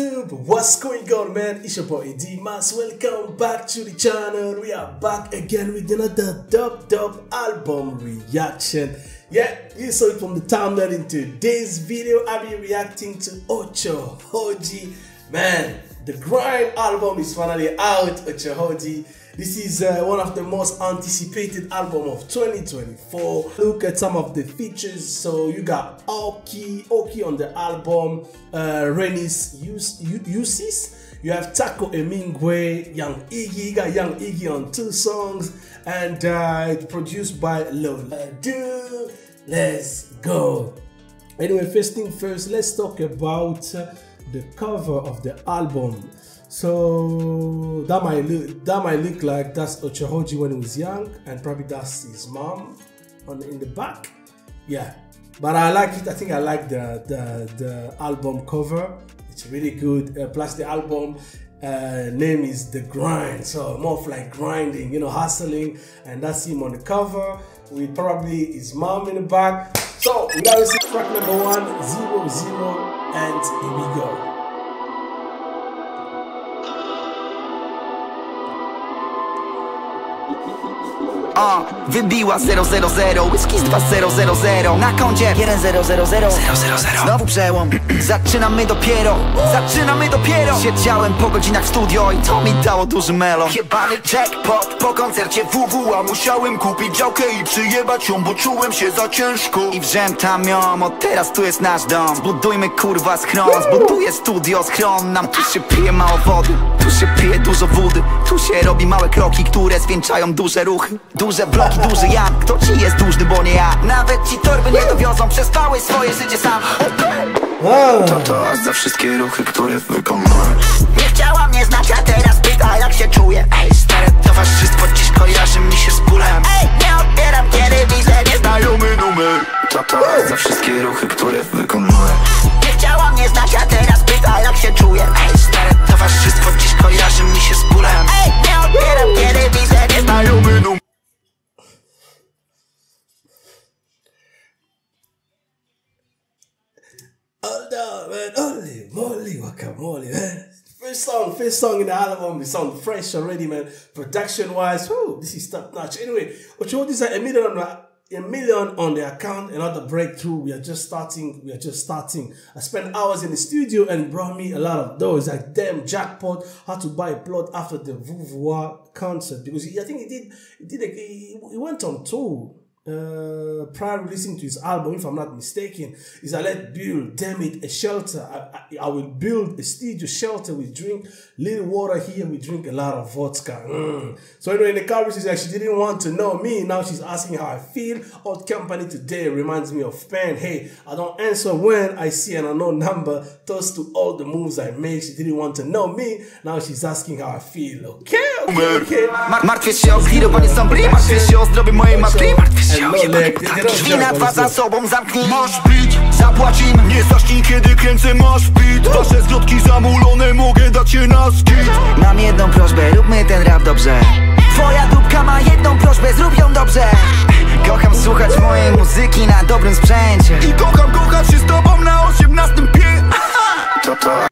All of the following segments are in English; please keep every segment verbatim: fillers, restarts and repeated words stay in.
YouTube, what's going on, man? It's your boy Eddy Mas. Welcome back to the channel. We are back again with another dub dub album reaction. Yeah, you saw it from the thumbnail. In today's video, I'll be reacting to Otsochodzi. Man, the Grind album is finally out. Otsochodzi. This is uh, one of the most anticipated album of twenty twenty-four. Look at some of the features. So you got Oki, Oki on the album, uh, Reni Jusis. You have Taco Hemingway, Young Iggy. You got Young Iggy on two songs, and uh, it's produced by Lola Do. Let's go. Anyway, first thing first, let's talk about uh, the cover of the album. So that might look that might look like that's Otsochodzi when he was young, and probably that's his mom on in the back. Yeah, but I like it. I think I like the the, the album cover. It's really good. Uh, plus the album uh, name is Tthe Grind, so more of like grinding, you know, hustling, and that's him on the cover with probably his mom in the back. So we gotta see track number one, zero zero, and here we go. O, wybiła zero zero zero, whisky z dwa zero zero zero. Na koncie jeden zero zero zero. Znowu przełom, zaczynamy dopiero, zaczynamy dopiero. Siedziałem po godzinach w studio i to mi dało duży melon. Jebany jackpot, po koncercie W W a musiałem kupić działkę i przyjebać ją, bo czułem się za ciężko. I wrzętam ją, od teraz tu jest nasz dom. Zbudujmy kurwa schron, zbuduję studio schron. Nam tu się pije mało wody, tu się pije dużo wody. Tu się robi małe kroki, które zwieńczają duże ruchy. Duże bloki, duży Jan, kto ci jest dłużny, bo nie ja. Nawet ci torby nie dowiozą, przespałeś swoje życie sam. To to za wszystkie ruchy, które wykonałem. Nie chciała mnie znać, a teraz pyta jak się czuję. Ej, stare towarzystwo dziś kojarzy mi się z bólem. Ej, nie odbieram, kiedy widzę nieznajomy numer. To to za wszystkie ruchy, które wykonałem. Nie chciała mnie znać, a teraz pyta jak się czuję. Ej, stare towarzystwo dziś kojarzy mi się z bólem. Ej, nie odbieram, kiedy widzę nieznajomy numer. Hold on, man. Holy moly, guacamole, man. First song, first song in the album. It sounds fresh already, man. Production wise, whoo, this is top notch. Anyway, Otsochodzi had a million on the, a million on the account. Another breakthrough. We are just starting. We are just starting. I spent hours in the studio and brought me a lot of those. Like damn jackpot. Had to buy a plot after the Vuvua concert because he, I think he did. He did. A, he, he went on tour. Uh, prior listening to his album, if I'm not mistaken, is I let build, damn it, a shelter. I, I, I will build a studio shelter. We drink little water here, we drink a lot of vodka. Mm. So anyway, in the car, she's like, she didn't want to know me. Now she's asking how I feel. Odd company today reminds me of pain. Hey, I don't answer when I see an unknown number. Toast to all the moves I made. She didn't want to know me. Now she's asking how I feel. Okay, okay, okay. Martwię się o klirowanie sambli, martwię się o zdrowie mojej matki, martwię się. Drzwi na dwa za sobą zamknij. Masz pić, zapłacimy. Nie zacznij kiedy kręcę, masz pit. Wasze zgodki zamulone, mogę dać je na skit. Mam jedną prośbę, róbmy ten rap dobrze. Twoja dupka ma jedną prośbę, zrób ją dobrze. Kocham słuchać mojej muzyki na dobrym sprzęcie i kocham kochać się z tobą na osiemnastym pie. To to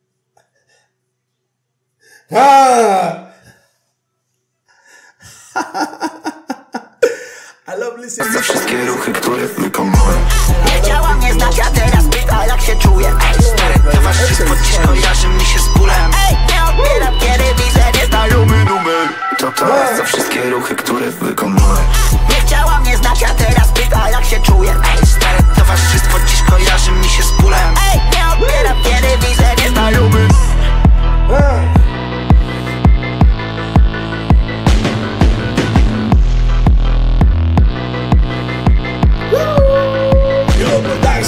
za wszystkie ruchy, które wykonałem. Nie chciała mnie znać, a teraz pyta jak się czuję. Ej, stary, towarzystwo dziś kojarzy mi się z bólem. Ej, nie odbieram, kiedy widzę nieznajomy numer. To to za wszystkie ruchy, które wykonałem. Nie chciała mnie znać, a teraz pyta jak się czuję. Ej, stary, towarzystwo dziś kojarzy mi się z bólem. Ej, nie odbieram, kiedy widzę nieznajomy.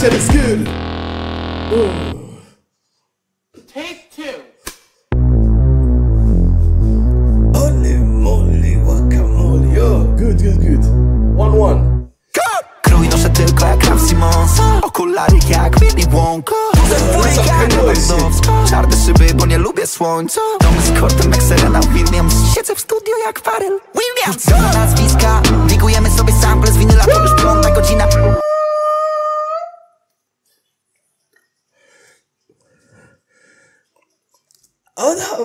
That is good. Ooh. Take two. Holy moly, guacamole. Yo, good, good, good. One, one. Krój noszę tylko jak Raf Simons, okulary jak Willy Wonka. Zerwój jak Lewandowska, czarne szyby, bo nie lubię słońca. Dom z kortem jak Serena Williams, siedzę w studio jak Pharrell Williams. Wrócą nazwiska, ligujemy sobie sample z winyla, to już piąta godzina.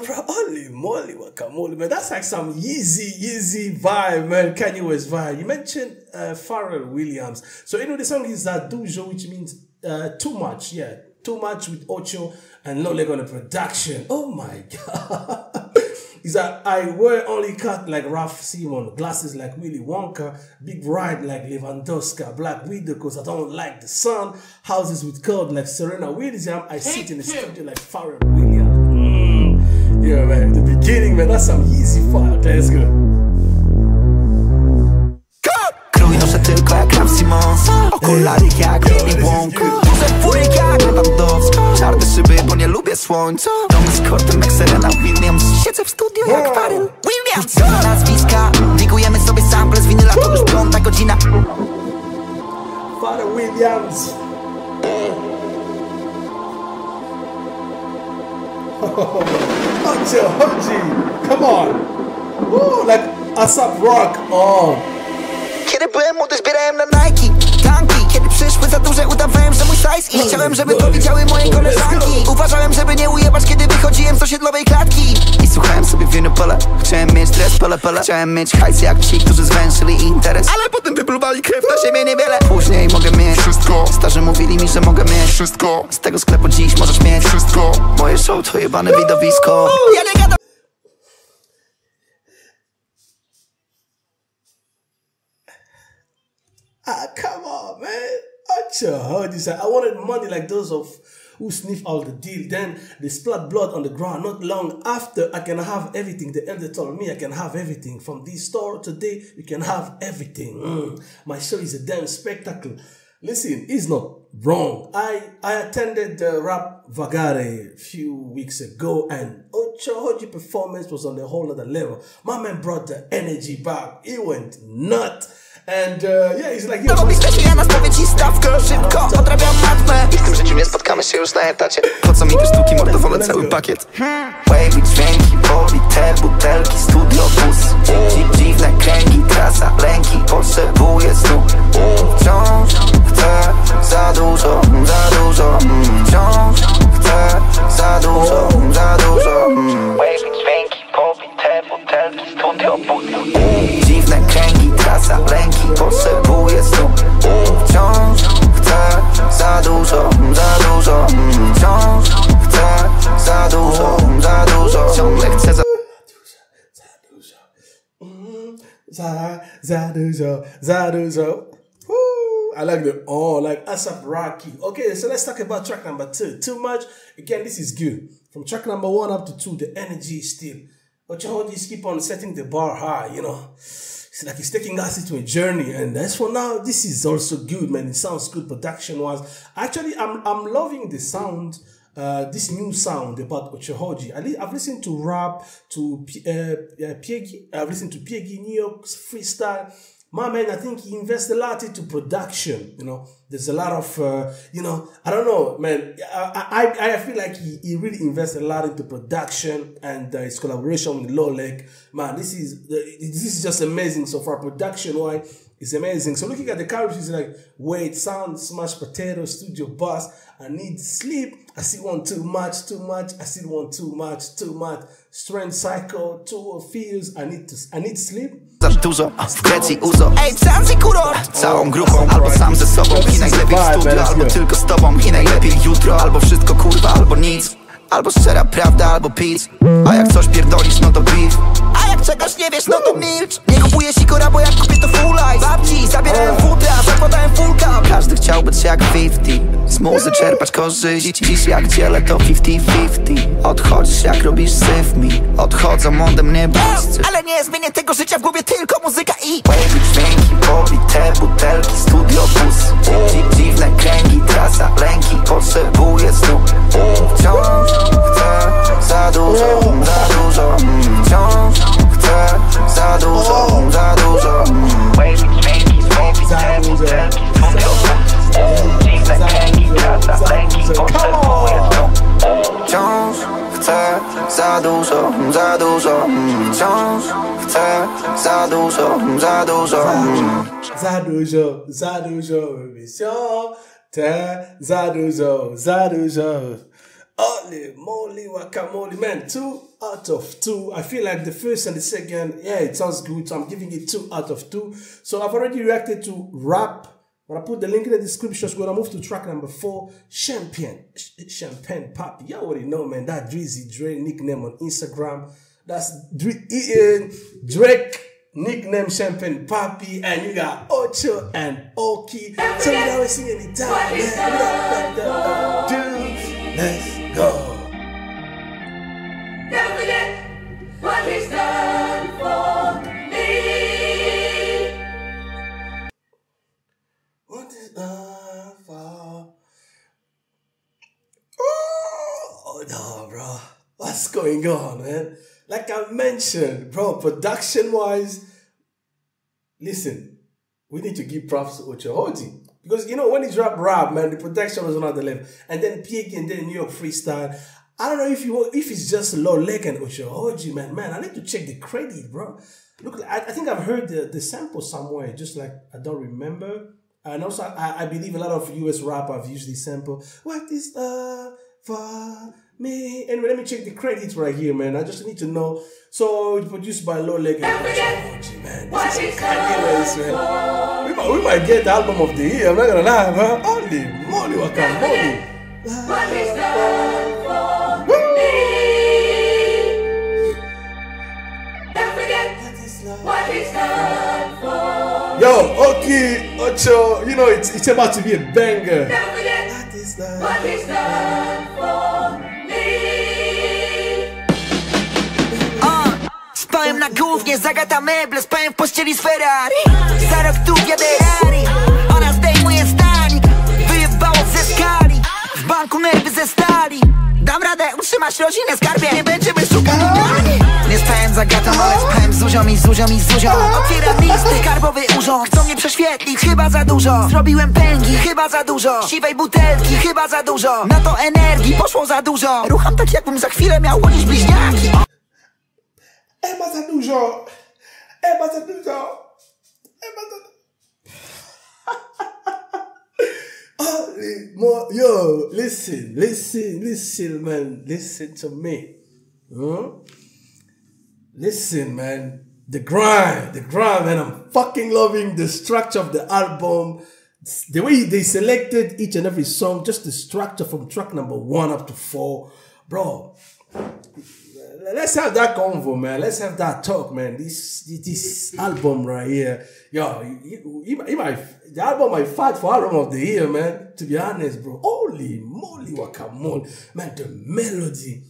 come from? Holy moly, guacamole, man. That's like some Yeezy, Yeezy vibe, man. Kanye West vibe. You mentioned uh, Pharrell Williams. So, you know, the song is Zadujo, which means uh, too much. Yeah, too much with Ocho and Lolek on the production. Oh, my God. Is that I wear only cut like Raf Simons, glasses like Willy Wonka, big ride like Lewandowska, black widow because I don't like the sun, houses with curd like Serena Williams. I sit in the studio like Pharrell Williams. Mm. Yeah, man, the beginning, man, that's some easy fire. Okay, let's go. Tylko jak Raf Simons, okulary jak Willy Wonka, muszę furek jak Lewandowska, czarne szyby, bo nie lubię słońca, domy z kortem jak Serena Williams, siedzę w studio jak Pharrell Williams. Uczymy nazwiska, digujemy sobie sample z winyla, to już piąta godzina. Pharrell Williams. Otsochodzi, come on. Woo, like ASAP Rock, oh. Kiedy byłem młody, zbierałem na Nike tanki. Kiedy przyszły za duże, udawałem, że mój size. I chciałem, żeby to widziały moje koleżanki. Uważałem, żeby nie ujebać, kiedy wychodziłem z osiedlowej klatki. I słuchałem sobie winyla. Chciałem mieć dres pala pala. Chciałem mieć hajs jak ci, którzy zwęszyli interes. Ale potem wypluwali krew na siebie niewiele. Później mogę mieć wszystko. Starzy mówili mi, że mogę mieć wszystko. Z tego sklepu dziś możesz mieć wszystko. Moje show to jebane widowisko. Ja nie gadam. Ah, come on, man. Otsochodzi. I wanted money like those of who sniff out the deal. Then they splat blood on the ground. Not long after, I can have everything. The elder told me I can have everything. From this store today, you can have everything. Mm. My show is a damn spectacle. Listen, it's not wrong. I, I attended the Rap Vagare a few weeks ago and Otsochodzi performance was on a whole other level. My man brought the energy back. He went nuts. And uh, yeah, he's like, yo, to robisz też, ja nastawię ci stawkę. Szybko odrabiam matmę. I w tym życiu nie spotkamy się już na etacie. Po co mi te sztuki, mordo, wolę cały pakiet. Wavy dźwięki, boli, te butelki, studio bus. Dziwne kręgi, trasa lęki, potrzebuję snu. Wciąż chcę za dużo, za dużo. Wciąż chcę za dużo, za dużo. Wavy dźwięki, boli, te butelki, studio bus. Dziwne kręgi, trasa lęki, potrzebuję snu. Wciąż chcę za dużo, za dużo. Wciąż chcę za dużo, za dużo. Ciągle chcę za dużo, za dużo, za dużo, za dużo. I like the oh, like ASAP Rocky. Okay, so let's talk about track number two. Too much. Again, this is good. From track number one up to two, the energy is still. Otsochodzi keep on setting the bar high, you know. It's like he's taking us into a journey, and as for now, this is also good, man. It sounds good production-wise. Actually, I'm I'm loving the sound, uh, this new sound about Otsochodzi. At least I've listened to rap, to uh, uh, Piegi. I've listened to Piegi, New York Freestyle. My man, I think he invests a lot into production, you know. There's a lot of, uh, you know, I don't know, man. I I, I feel like he, he really invests a lot into production and uh, his collaboration with Lolek. Man, this is this is just amazing. So far, production-wise, it's amazing. So looking at the characters, it's like, wait, sound, smash, potato, studio bus. I need sleep. I still want too much, too much. I still want too much, too much. Strength, cycle, two feels. I need to. I need sleep. Za dużo, w Grecji uzo. Ej, sam z kuror! Całą grupą, albo sam ze sobą. I najlepiej w studio, albo tylko z tobą. I najlepiej jutro, albo wszystko kurwa, albo nic. Albo szczera prawda, albo pić. A jak coś pierdolisz, no to beef. A jak czegoś nie wiesz, no to milcz. Nie kupuję sikora, bo jak kupię to full life. Babci, zabierałem futra, zakładałem fullka. Każdy chciał być jak fifty. Z muzy czerpać korzyści. Dziś jak dzielę to fifty fifty. Odchodzisz jak robisz syf mi. Odchodzą ode mnie bliscy. Ale nie zmienię tego życia w głowie, tylko muzyka i wavy dźwięki, boli, te butelki, studio bus. Dziwne kręgi, trasa lęki, potrzebuję snu. Wciąż chcę za dużo, za dużo. Wciąż chcę za dużo, za dużo. Wavy dźwięki, boli, te butelki, studio bus. Dziwne kręgi, trasa lęki, potrzebuję snu. Wciąż chcę za dużo, za dużo. Wciąż chcę za dużo, za dużo. Za dużo, za dużo. Za dużo, za dużo. Holy moly, guacamole, man. Two out of two. I feel like the first and the second, yeah, it sounds good. So I'm giving it two out of two. So I've already reacted to Rap. I'm going to put the link in the description. So I'm going to move to track number four, Champagne. Champagne Papi. You already know, man, that Drizzy Dre nickname on Instagram. That's Drake nickname Champagne Papi. And you got Ocho and Oki. So we always sing any time. Let's go. Never forget what he's done for me. What is love for? Oh, no, bro. What's going on, man? Like I mentioned, bro, production-wise, listen, we need to give props to Otsochodzi. Because, you know, when he dropped Rap, man, the production was on another level. And then Piegi and then New York Freestyle. I don't know if you if it's just Lolek and Otsochodzi, man. Man, I need to check the credit, bro. Look, I, I think I've heard the, the sample somewhere, just like I don't remember. And also, I, I believe a lot of U S rappers have used this sample. What is love for me? Anyway, let me check the credits right here, man. I just need to know. So, it's produced by Lolek and Otsochodzi, man. This is Kanye West, man. We might, we might get the album of the year, I'm not gonna lie, man. Holy moly, guacamole. What is love? What is done for yo, Oki, Ocho, you know, it's, it's about to be a banger. Never forget what is done, what is done for me. Uh, spałem na głównie, zagata meble, spałem w pościeli z Ferrari. Za rok tu jadę Ari, ona zdejmuje stanik. Wyjebało ze skali, w banku nerwy ze stali. Dam radę utrzymać rodzinę, skarbie, nie będziemy szukali dalej. Nie spałem z Agatą, ale spałem z Zuzią i Zuzią i Zuzią. Otwieram listy, karbowy urząd. Chcą mnie prześwietlić, chyba za dużo. Zrobiłem pęgi, chyba za dużo. Siwej butelki, chyba za dużo. Na to energii poszło za dużo. Rucham tak, jakbym za chwilę miał łodzić bliźniaki. Ema za dużo. Ema za dużo. Ema za dużo. More, yo, listen, listen, listen, man, listen to me. Huh? Listen, man, the grind, the grind, man. I'm fucking loving the structure of the album, the way they selected each and every song, just the structure from track number one up to four, bro. Let's have that convo, man. Let's have that talk, man. This this album right here, yo, you, you, you might, the album might fight for album of the year, man. To be honest, bro. Holy moly, guacamole, man. The melody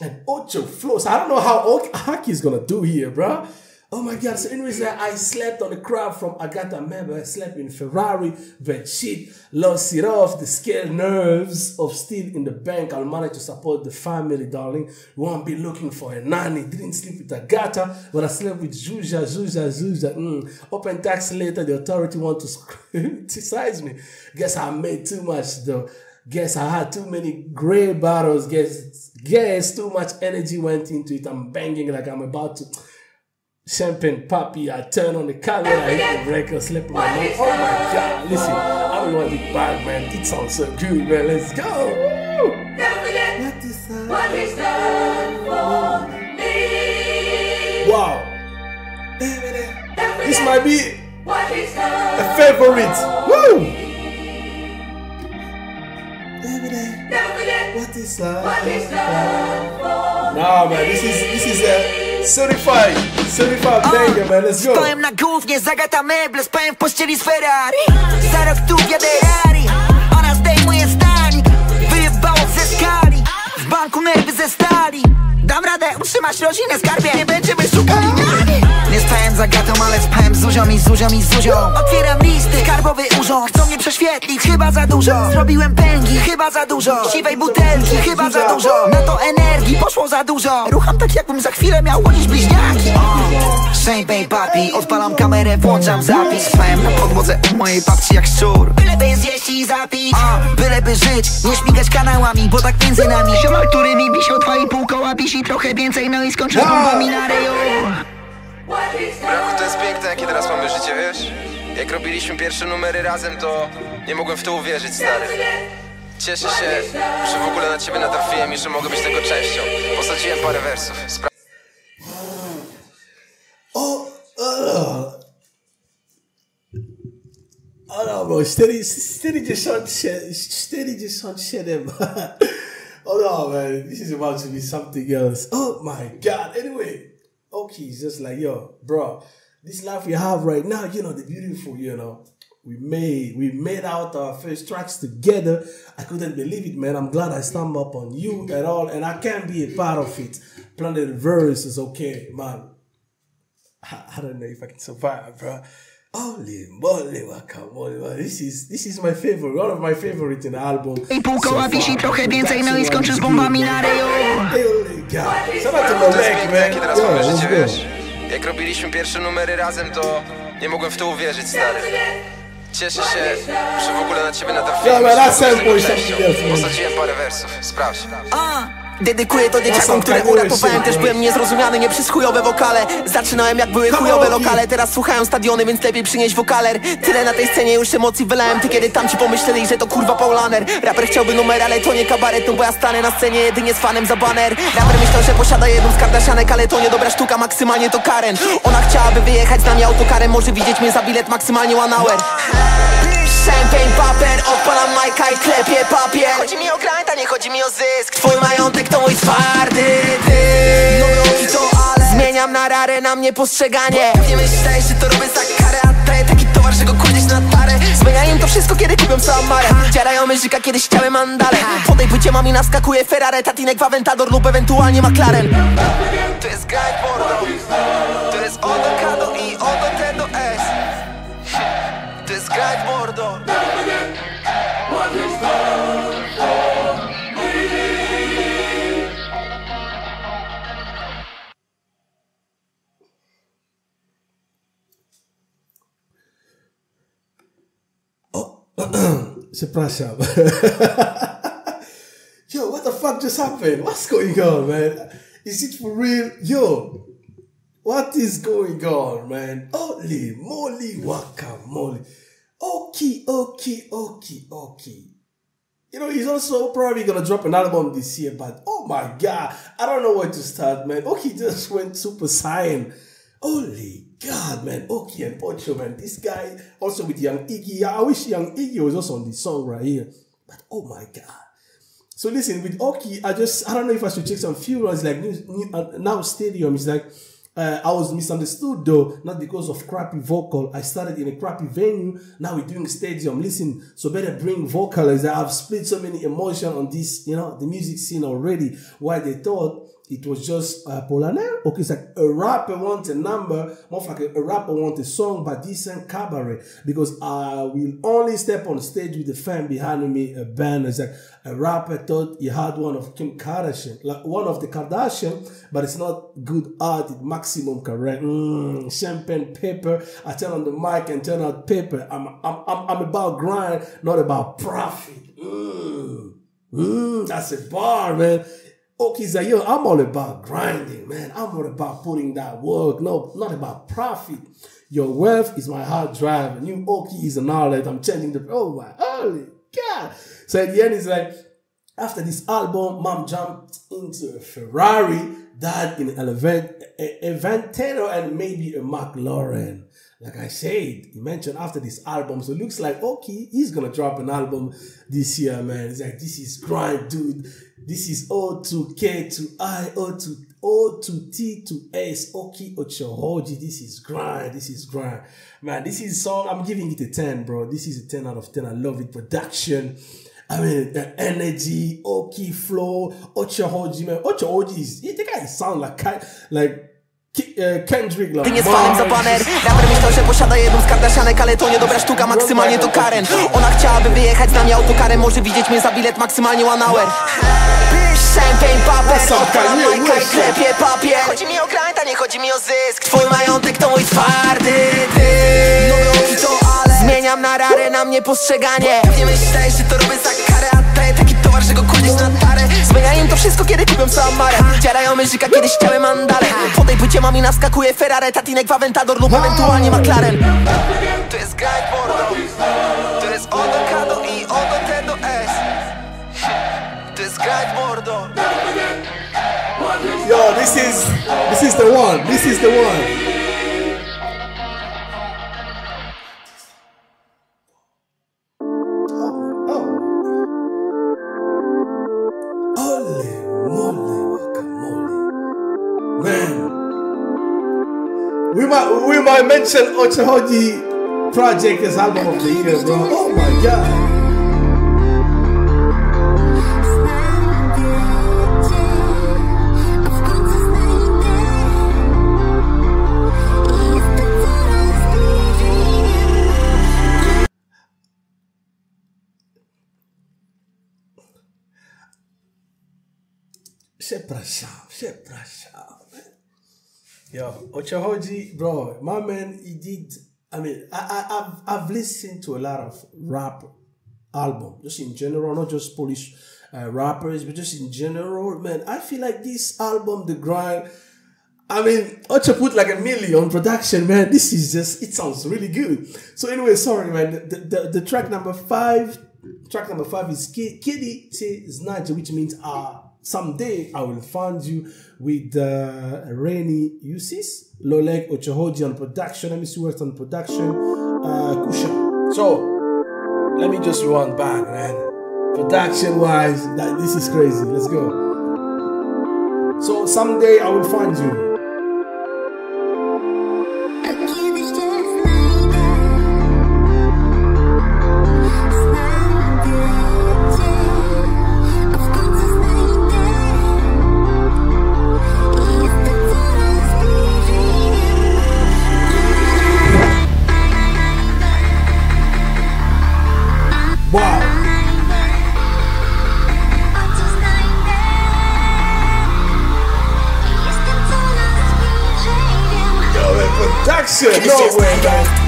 and Ocho flows. I don't know how Haki is gonna do here, bro. Oh my god. So, anyways, I slept on the crowd from Agatha Member. I slept in Ferrari, bed sheet, lost it off, the scared nerves of still in the bank. I'll manage to support the family, darling. Won't be looking for a nanny. Didn't sleep with Agatha, but I slept with Zuzia, Zuzia, Zuzia. Mm. Open tax later, the authority want to criticize me. Guess I made too much, though. Guess I had too many gray bottles. Guess, guess too much energy went into it. I'm banging like I'm about to... Champagne Papi, I turn on the camera, I hit the record, slap my mouth. Oh my god, listen, I want it back, man. It sounds so good, man. Let's go. Woo! Never forget what is done, what is done for me. Wow. This might be a favorite. Woo! Never forget what is done, what is done for me. Nah, man, this is, this is a... certified, certified banger, man, let's go. Spałem na głównie, zagata meble, spałem w pościeli z Ferrari. Za rok tu jadę Ari, ona zdejmuje stanik. Wyjebało ze skali, w banku nerwy ze stali. Dam radę utrzymać rodzinę, skarbie, nie będziemy szukali nami. Nie spałem z Agatą, ale spałem z Zuzią i Zuzią i Zuzią. Otwieram listy, karbowy urząd. Chcą mnie prześwietlić, chyba za dużo. Zrobiłem pęgi, chyba za dużo. Siwej butelki, chyba za dużo. Na to energii poszło za dużo. Rucham tak, jakbym za chwilę miał łodzić bliźniaki. Champagne Papi, odpalam kamerę, włączam zapis. Spałem na podłodze u mojej babci jak szczur. Byleby zjeść i zapić, byleby żyć, nie śmigać kanałami, bo tak między nami. Ziomal, który mi wisi o dwa i pół koła, wisi trochę więcej, no i skończę bombami na reju. Bro, to jest piękne, jakie teraz mamy życie, wiesz? Jak robiliśmy pierwsze numery razem, to nie mogłem w to uwierzyć, stary. Cieszę się, że w ogóle na ciebie natrafiłem i że mogę być tego częścią. Posadziłem parę wersów. Spra o, o, o, no, bro, czterdzieści siedem. Oh no, man, this is about to be something else. Oh my God. Anyway, Oki's just like, yo, bro, this life we have right now, you know, the beautiful, you know, we made, we made out our first tracks together. I couldn't believe it, man. I'm glad I stumbled upon you at all, and I can be a part of it. Planet Verse is okay, man. I, I don't know if I can survive, bro. Holy moly, guacamole, man. This is, this is my favorite, one of my favorite in the album. I pół koła wisi, trochę więcej, no i skończy z bombami na reju. Holy God. Co na tym Lolek, man? Teraz mamy życie, wiesz? Jak robiliśmy pierwsze numery razem, to nie mogłem w to uwierzyć, stary. Cieszę się, że w ogóle na ciebie natrafiłem. No, na samym posadziłem parę wersów, sprawdź. Dedykuję to dzieciakom, które uratowałem. Też byłem niezrozumiany, nie przez chujowe wokale. Zaczynałem jak były chujowe lokale. Teraz słuchają stadiony, więc lepiej przynieść wokaler. Tyle na tej scenie już emocji wylałem. Ty kiedy tamci pomyśleli, że to kurwa Paulaner. Raper chciałby numer, ale to nie kabaret. No bo ja stanę na scenie jedynie z fanem za baner. Raper myślał, że posiada jedną z Kardashianek, ale to niedobra sztuka, maksymalnie to Karen. Ona chciałaby wyjechać z nami autokarem. Może widzieć mnie za bilet, maksymalnie one hour. Champagne Papi, odpalam Majka i klepie papier. Chodzi mi o grind, a nie chodzi mi o zysk. Twój majątek to mój twardy dysk. No to ale zmieniam na rarę, na mnie postrzeganie. Pewnie myślałeś, że to robię za karę, a daję taki towar, że go kładziesz na tarę. Zmieniają to wszystko, kiedy kupią całą marę. Dziarają myżyka, kiedy ściałem mandale. Po tej płycie mami naskakuje Ferrari, tatinek w Aventador lub ewentualnie McLaren. To jest grind mordo. To jest O do K do I, O do T do S. To jest grind mordo. Przepraszam. Yo, what the fuck just happened? What's going on, man? Is it for real? Yo, what is going on, man? Holy moly, guacamole. Oki, Oki, Oki, Oki. You know, he's also probably going to drop an album this year, but oh my God, I don't know where to start, man. Oki just went super saiyan. Holy God, man, Oki and Ocho, man, this guy, also with Young Iggy. I wish Young Iggy was also on this song right here, but oh my God. So listen, with Oki, I just, I don't know if I should check some few runs, like new, new, uh, now Stadium is like, uh, I was misunderstood though, not because of crappy vocal. I started in a crappy venue, now we're doing Stadium. Listen, so better bring vocalists. I've split so many emotions on this, you know, the music scene already, why they thought it was just uh, Polaner. Okay, it's like a rapper wants a number, more like a, a rapper wants a song, but decent cabaret. Because I will only step on stage with the fan behind me, a banner. It's like a rapper thought he had one of Kim Kardashian, like one of the Kardashian, but it's not good art, it's maximum correct. Mm, champagne paper. I turn on the mic and turn out paper. I'm, I'm, I'm, I'm about grind, not about profit. Mm, mm, that's a bar, man. Oki's like, yo, I'm all about grinding, man. I'm all about putting that work. No, not about profit. Your wealth is my hard drive. And you, Oki, is an outlet. I'm changing the... Oh, my holy God. So at the end, it's like, after this album, mom jumped into a Ferrari, died in an Aventador, and maybe a McLaren. Like I said, he mentioned after this album, so it looks like Oki is gonna drop an album this year, man. It's like, this is grind, dude. This is O to K to I, O to O to T to S, Oki Otsochodzi. This is grind, this is grind. Man, this is song, I'm giving it a ten, bro. This is a ten out of ten. I love it. Production, I mean, the energy, Oki flow, Otsochodzi, man. Otsochodzi is, the guy sound like, like, Kendrick, ty nie z fanem za baner. Raper myślał, że posiada jedną z Kardashianek, ale to niedobra sztuka, maksymalnie to Karen. Ona chciałaby wyjechać z nami autokarem. Może widzieć mnie za bilet, maksymalnie one hour. Champagne paper, odpalam Majka i klepie papier. Chodzi mi o grind, a nie chodzi mi o zysk. Twój majątek to mój twardy dysk. Zmieniam na rarę, na mnie postrzeganie. Pewnie myślałeś, że to robię za karę, a daję taki towar, że go kładziesz na tarę. Zmieniają to wszystko, kiedy kupią całą marę. Dziarają myżyka, kiedy ściałem mandale. Po tej płycie mami naskakuje Ferrari, tatinek w Aventador lub ewentualnie McLaren. To jest grind mordo. To jest O do K do I, O do T do S. This is this is the one. This is the one. I mentioned Otsochodzi project as album of the year, bro. Oh my god. Przepraszam, przepraszam. Yo, Otsochodzi, bro, my man, he did. I mean, I, I, I've, I've listened to a lot of rap albums, just in general, not just Polish uh, rappers, but just in general, man. I feel like this album, Tthe Grind, I mean, Otso put like a million production, man. This is just, it sounds really good. So anyway, sorry, man. The, the, the track number five, track number five is Kiedy Cię Znajdę, which means ah. Uh, Someday I will find you with uh, Reni Jusis, Lolek, Otsochodzi on production. Let me see what's on production. Uh, Kusha. So let me just run back, man. Production wise, that, this is crazy. Let's go. So someday I will find you. No way, man.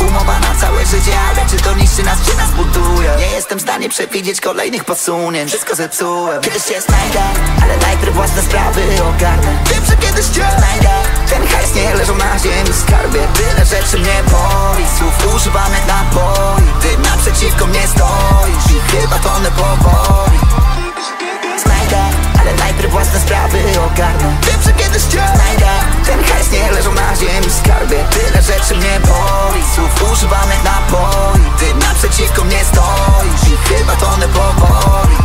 Umowa na całe życie, ale czy to niszczy nas, czy nas buduje? Nie jestem w stanie przewidzieć kolejnych posunięć. Wszystko zepsułem. Kiedyś cię znajdę, ale najpierw własne sprawy ogarnę. Wiem, że kiedyś cię znajdę. Ten hajs nie leżą na ziemi skarbie. Tyle rzeczy mnie boli, słów używanych naboi. Ty naprzeciwko mnie stoisz i chyba tonę powoli. Znajdę, ale najpierw własne sprawy ogarnę. Wiem, że kiedyś cię znajdę. Ten hajs nie leżą na ziemi skarbie. Tyle rzeczy mnie boli, słów używanych naboi. Ty naprzeciwko mnie stoisz i chyba tonę powoli.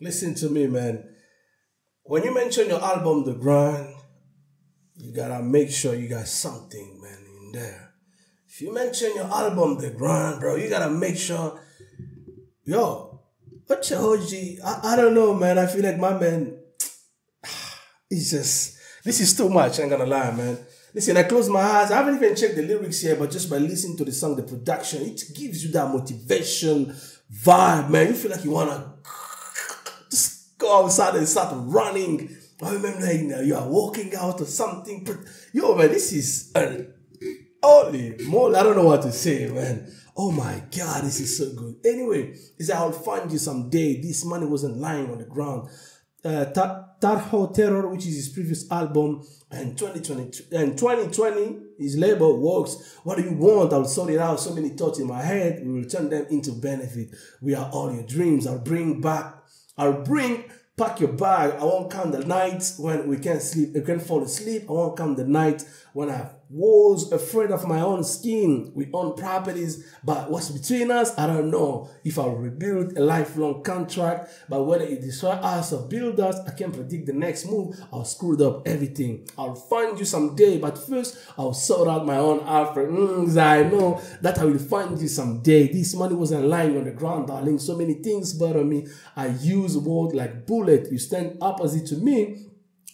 Listen to me, man. When you mention your album, Tthe Grind, you gotta make sure you got something, man, in there. If you mention your album, Tthe Grind, bro, you gotta make sure. Yo, Otsochodzi, I, I don't know, man. I feel like my man, it's just, this is too much, I ain't gonna lie, man. Listen, I close my eyes. I haven't even checked the lyrics here, but just by listening to the song, the production, it gives you that motivation vibe, man. You feel like you wanna just go outside and start running. I remember like, you know, you are walking out or something. Yo, man, this is an holy moly. I don't know what to say, man. Oh my God, this is so good. Anyway, it's I'll find you someday. This money wasn't lying on the ground. Uh, Tarho Terror, which is his previous album, and twenty twenty and twenty twenty, his label works. What do you want? I'll sort it out. So many thoughts in my head. We will turn them into benefit. We are all your dreams. I'll bring back. I'll bring pack your bag. I won't count the nights when we can't sleep. We can't fall asleep. I won't count the night when I was afraid of my own skin. We own properties, but what's between us? I don't know. If I'll rebuild a lifelong contract, but whether it destroy us or build us, I can't predict the next move. I'll screw up everything. I'll find you someday, but first I'll sort out my own Alfred. Mm, I know that I will find you someday. This money wasn't lying on the ground, darling. So many things bother me. I use words like bullet. You stand opposite to me.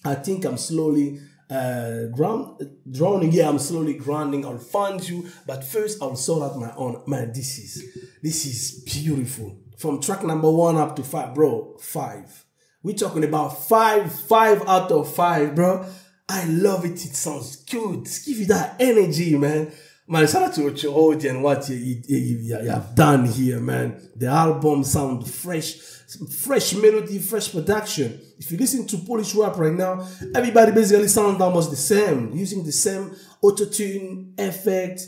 I think I'm slowly Uh, ground, drowning, yeah, I'm slowly grounding. I'll find you, but first I'll sort out my own. Man, this is, this is beautiful. From track number one up to five, bro, five. We're talking about five, five out of five, bro. I love it. It sounds good. Give you that energy, man. Man, shout out to Otsochodzi and what you, you, you, you have done here, man. The album sounds fresh, fresh melody, fresh production. If you listen to Polish rap right now, everybody basically sounds almost the same, using the same auto-tune effect.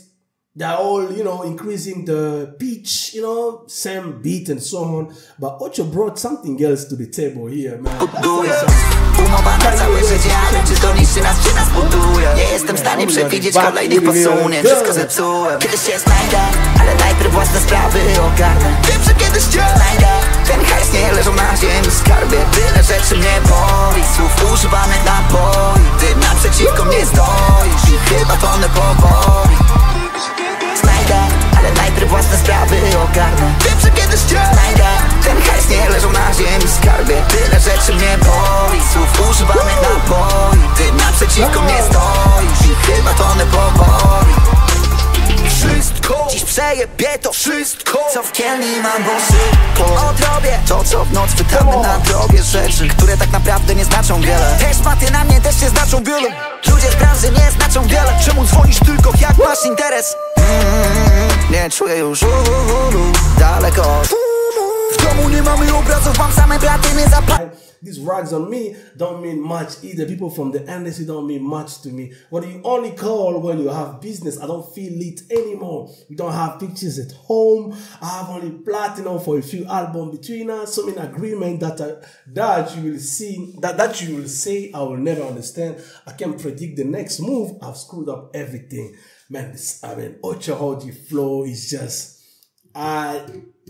They're all, you know, increasing the pitch, you know, same beat and so on. But Otso brought something else to the table here, man. Przejebię to wszystko, co w kielni mam, bo szybko odrobię to, co w noc wytamy na drobie rzeczy, które tak naprawdę nie znaczą wiele. Te szmaty na mnie też się znaczą wiele. Ludzie z branży nie znaczą wiele. Czemu dzwonisz tylko jak masz interes? Mm, nie czuję już u, u, u, daleko. W domu nie mamy obrazów, mam same platyny zapal. These rags on me don't mean much either. People from the industry don't mean much to me. What you only call when you have business. I don't feel it anymore. We don't have pictures at home. I have only platinum for a few albums between us. Some in agreement that I, that you will see that that you will say I will never understand. I can't predict the next move. I've screwed up everything, man. This, I mean, Otsochodzi flow is just. I,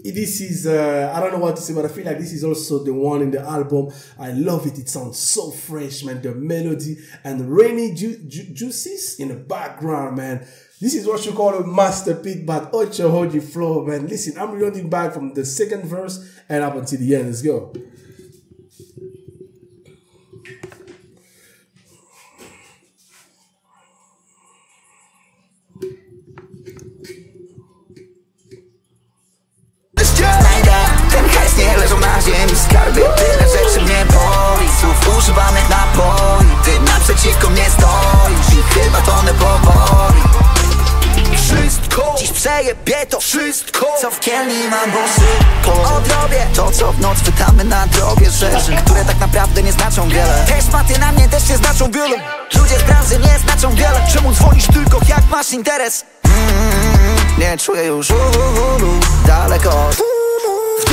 this is, uh, I don't know what to say, but I feel like this is also the one in the album. I love it. It sounds so fresh, man. The melody and Reni Jusis in the background, man. This is what you call a masterpiece, but Otsochodzi flow, man. Listen, I'm reading back from the second verse and up until the end. Let's go. Przejebię to wszystko, co w kielni mam, bo szybko odrobię to, co w noc wytamy na drobie rzeczy, które tak naprawdę nie znaczą wiele. Te szmaty na mnie też nie znaczą wiele. Ludzie z branży nie znaczą wiele. Czemu dzwonisz tylko jak masz interes? Mm, nie czuję już u, u, u, daleko. W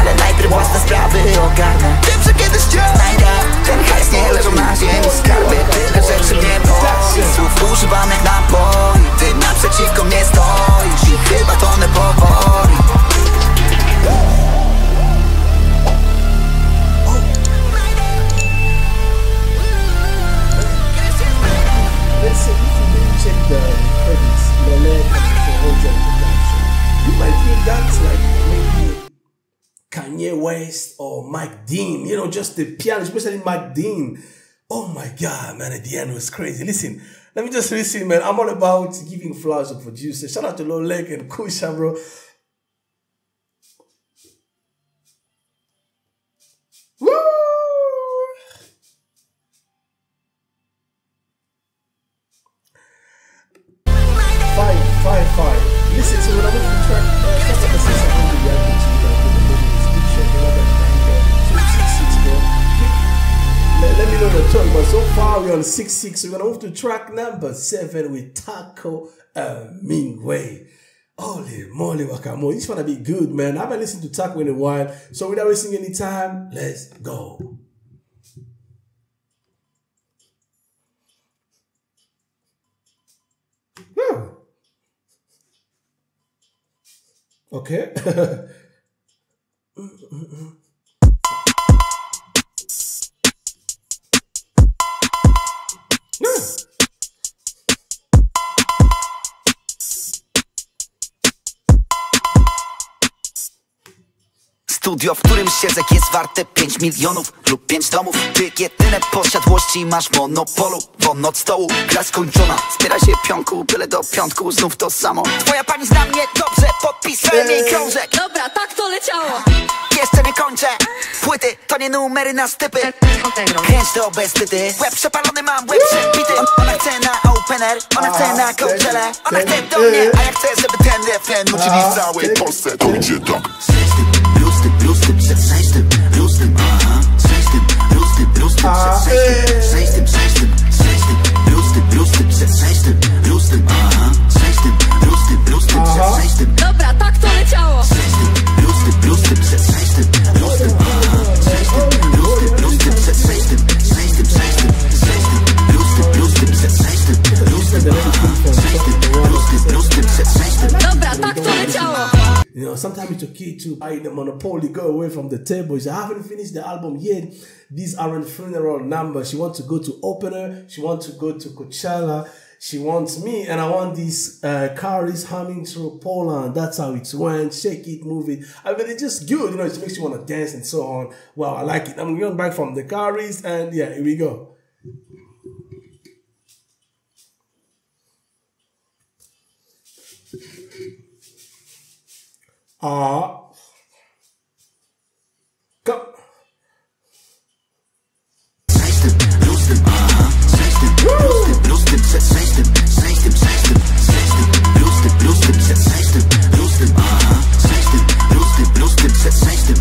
ale najpierw własne sprawy ogarnę. Wiem, że kiedyś cię znajdę. Ten hajs nie leżą na ziemi skarbie. Tyle rzeczy mnie boli, słów używamy napoi. Ty naprzeciwko mnie stoisz i chyba tonę powoli. Let's say if you really check the credits, Lolek, Otsochodzi production, you might feel that's like maybe Kanye West or Mike Dean, you know, just the piano, especially Mike Dean. Oh my God, man, at the end it was crazy. Listen, let me just listen, man. I'm all about giving flowers to producers. Shout out to Lolek and Kusha, bro. six six. We're gonna move to track number seven with Taco Hemingway. Holy moly guacamole, this wanna be good, man. I haven't listened to Taco in a while, so without wasting any time, let's go. Hmm. Okay. mm-mm-mm. studio, w którym siedzę jest warte pięć milionów lub pięć domów. Ty jedyne posiadłości masz monopolu, bo noc stołu, gra skończona, zbiera się pionku, byle do piątku znów to samo. Twoja pani zna mnie dobrze, podpisałem jej krążek. Dobra, tak to leciało. Jeszcze nie kończę. Płyty to nie numery na stypy. Chęć do bezdydy. Łeb przepalony mam, łeb przebity. Ona chce na opener, ona chce na Coachellę. Ona chce do mnie, a ja chcę, żeby ten refren nucili w całej Polsce. To idzie tak. Dobra, tak to leciało. Dobra, tak to leciało. You know, sometimes it's okay to buy the monopoly, go away from the table. She haven't finished the album yet. These aren't funeral numbers. She wants to go to opener. She wants to go to Coachella. She wants me, and I want these uh, cars humming through Poland. That's how it went. Shake it, move it. I mean, it's just good. You know, it makes you want to dance and so on. Wow, I like it. I'm going back from the cars, and yeah, here we go. Ah, uh, come.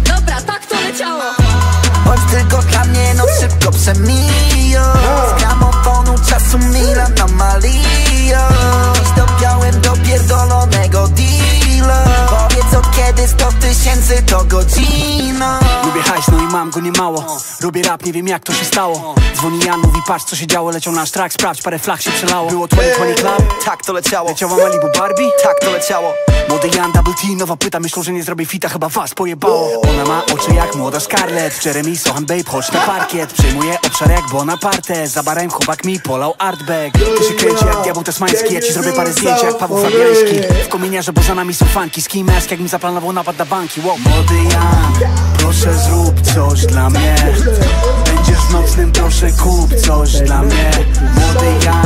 Dobra, tak to leciało. Choć tylko dla mnie noc szybko przemija. Z gramofonu czasu mila na Maria. Dziś dopiąłem do pierdolonego deala. Od kiedy sto tysięcy to godzina. Lubię hajs, no i mam go nie mało. Robię rap, nie wiem jak to się stało. Dzwoni Jan, mówi patrz co się działo. Leciał nasz track, sprawdź, parę flag się przelało. Było dwadzieścia dwadzieścia Club, tak to leciało. Leciała Malibu Barbie, tak to leciało. Młody Jan, Double T, nowa płyta. Myślą, że nie zrobię fita, chyba was pojebało. Ona ma oczy jak młoda Scarlett Jeremy, socham babe, chodź na parkiet. Przyjmuję obszarek, bo na partę. Za barem chłopak mi polał artback. Ty się kręci jak diabeł tasmański. Ja ci zrobię parę zdjęć jak Paweł Fabiański. W kominiarze, bo za nami są fanki. Z kim jak mi zaplanował napad na banki, wow. Młody Jan, proszę zrób coś dla mnie. Będziesz nocnym, proszę kup coś dla mnie. Młody Jan,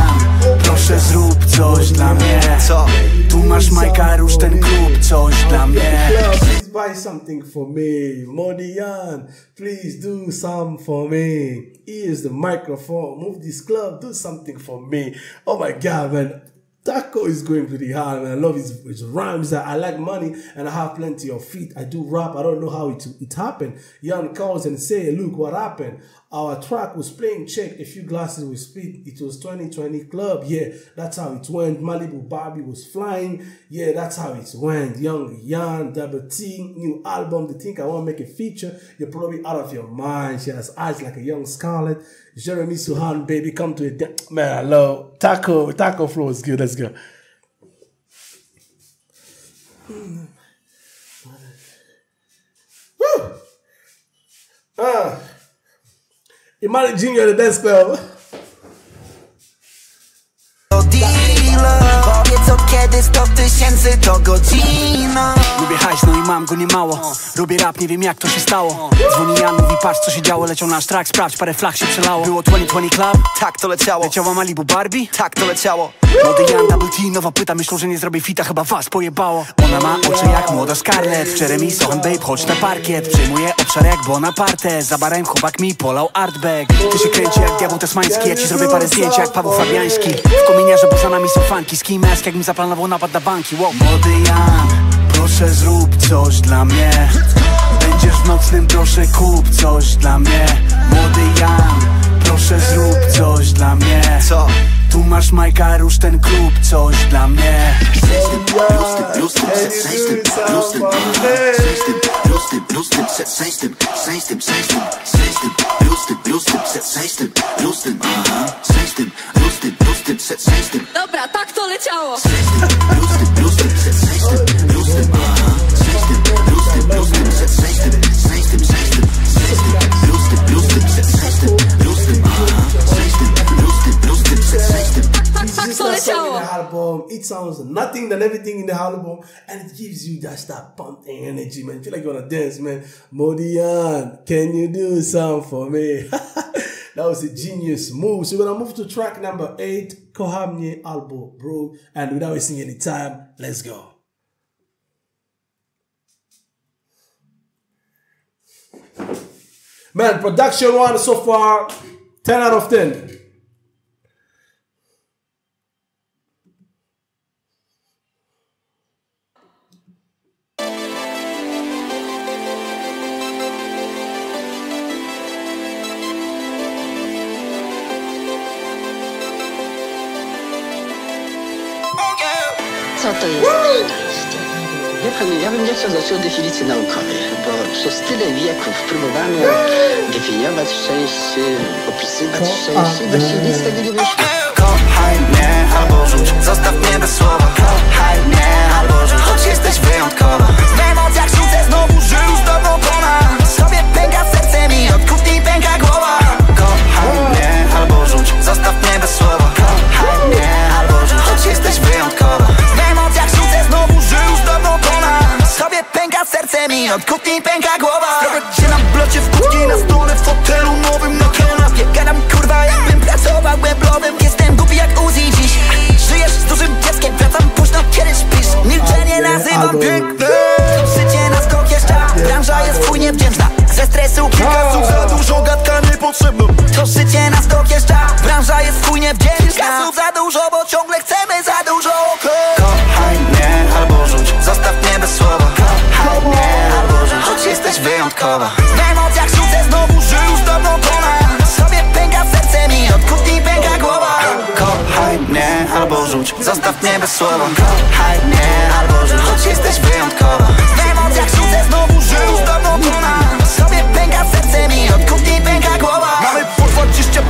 proszę zrób coś dla mnie. Co? Tu masz Majka, rusz ten klub, coś dla mnie. Please buy something for me. Młody Jan, please do some for me. Here's the microphone, move this club, do something for me. Oh my god, man. Taco is going pretty hard, man. I love his, his rhymes. I, I like money and I have plenty of feet. I do rap. I don't know how it, it happened. Young calls and say, look what happened. Our track was playing check. A few glasses we split. It was twenty twenty Club. Yeah, that's how it went. Malibu Barbie was flying. Yeah, that's how it went. Young Yan, Double T, new album. They think I want to make a feature. You're probably out of your mind. She has eyes like a young Scarlett. Jeremy Suhan, baby, come to it. Man, I love Taco. Taco flow is good. Let's go. Mm. Woo! Ah! Imagine Junior the desk club. Kiedy sto tysięcy to godzina. Lubię hajs, no i mam go nie mało. Robię rap, nie wiem jak to się stało. Dzwoni Jan, mówi patrz co się działo. Leciał nasz track, sprawdź, parę flag się przelało. Było dwadzieścia dwadzieścia Club, tak to leciało. Leciała Malibu Barbie, tak to leciało. Młody Jan, Double T, nowa płyta. Myślą, że nie zrobię fita, chyba was pojebało. Ona ma oczy jak młoda Scarlett Jeremy, socham babe, chodź na parkiet. Przyjmuję obszarek, bo na partę. Za barem chłopak mi polał artback. Ty się kręci jak diabeł tasmański. Ja ci zrobię parę zdjęć jak Paweł Fabiański. W kominiarze, bo za nami są fanki. Z kim jak mi zaplanował napad na banki, wow. Młody Jan, proszę zrób coś dla mnie. Będziesz w nocnym, proszę kup coś dla mnie. Młody Jan, proszę zrób coś dla mnie. Co? Tu masz Majka, rusz ten klub, coś dla mnie. Dobra, tak to leciało. This is the second album. album. It sounds nothing than everything in the album, and it gives you just that pumping energy, man. You feel like you want to dance, man. Modian, can you do something for me? That was a genius move. So we're going to move to track number eight, Kohamnie Albo, bro. And without wasting any time, let's go. Man, production one so far, ten out of ten. Co to jest? Wie pani, ja bym nie chciał zacząć od definicji naukowej, bo przez tyle wieków próbowano definiować szczęście, opisywać szczęście i właściwie nic z tego nie wyszło. Kochaj mnie albo rzuć, zostaw mnie bez słowa. Kochaj mnie albo rzuć, choć jesteś wyjątkowa. We noc jak rzucę znowu żył z tobą kona. Sobie pęka sercem i od kuchni pęka głowa. Kochaj mnie albo rzuć, zostaw mnie bez słowa. Kochaj mnie albo rzuć, choć jesteś wyjątkowa. Serce mi od kuchni pęka głowa. Zrobię cię na blocie, w kuchni, na stole, w fotelu nowym, na kanapie. Gadam kurwa, jakbym pracował głęblowym. Jestem głupi jak Uzi dziś. Żyjesz z dużym dzieckiem, wracam późno, kiedy śpisz. Milczenie nazywam piękne. Życie na skok jeszcze, branża jest fuj niewdzięczna. Ze stresu kilka słów, za dużo gadka niepotrzebna. To życie na skok jeszcze, branża jest fuj niewdzięczna. Kilka słów za dużo, bo ciągle chcemy za dużo. Kochaj mnie albo rzuć, zostaw mnie bez słowa. Choć jesteś wyjątkowa. W emocjach rzucę znowu żył z tobą kona. Sobie pęka serce mi, od kuchni pęka głowa. Kochaj mnie albo rzuć, zostaw mnie bez słowa. Kochaj mnie albo rzuć, choć jesteś wyjątkowa. W emocjach rzucę znowu żył z tobą kona. Sobie pęka serce mi, od kuchni pęka głowa. Mamy po dwadzieścia...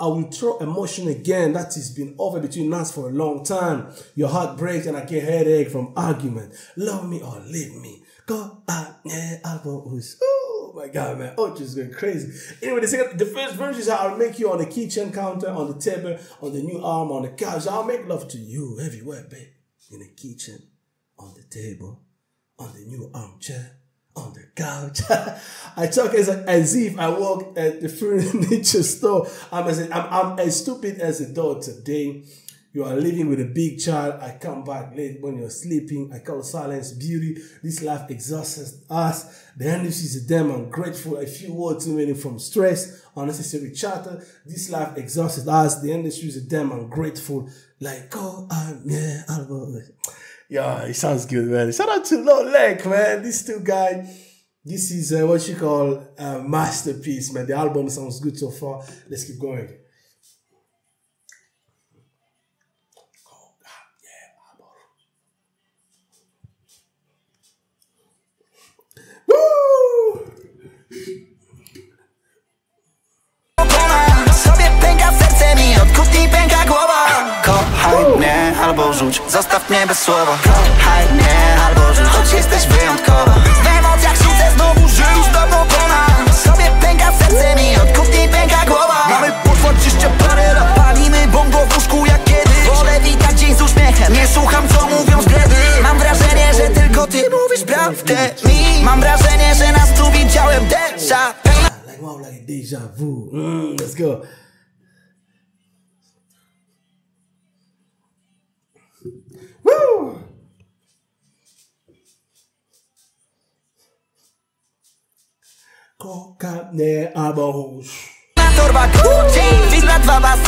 I will throw emotion again. That has been over between us for a long time. Your heart breaks and I get headache from argument. Love me or leave me. Go out, yeah, album. Oh my god, man. Oh, just going crazy. Anyway, the second, the first version is I'll make you on the kitchen counter, on the table, on the new arm, on the couch. I'll make love to you everywhere, babe. In the kitchen, on the table, on the new armchair, on the couch. I talk as, as if I work at the furniture store. I'm as, I'm, I'm as stupid as a dog today. You are living with a big child. I come back late when you're sleeping. I call silence beauty. This life exhausts us. The energy is damn ungrateful. A few words too many from stress, unnecessary chatter. This life exhausts us. The industry is damn ungrateful. Like, oh, I'm yeah, Albo. Yeah, it sounds good, man. Shout out to Lolek, man. These two guys. This is uh, what you call a masterpiece, man. The album sounds good so far. Let's keep going. Kochaj mnie albo rzuć, zostaw mnie bez słowa. Kochaj mnie albo rzuć, choć jesteś wyjątkowa. W emocjach rzucę znowu żył z tobą kona. Sobie pęka serce mi, od kuchni pęka głowa. Mamy po dwadzieścia parę lat, palimy bongo w łóżku jak kiedyś. Wolę witać dzień z uśmiechem, nie słucham co mówią zgredy. Mam wrażenie, że tylko ty mówisz prawdę mi. Mam wrażenie, że nas tu widziałem déjà vu. Like wow, like déjà vu. Mm, let's go. Woo! Kochanie albo już. Torba Gucci, widna dwa baseny.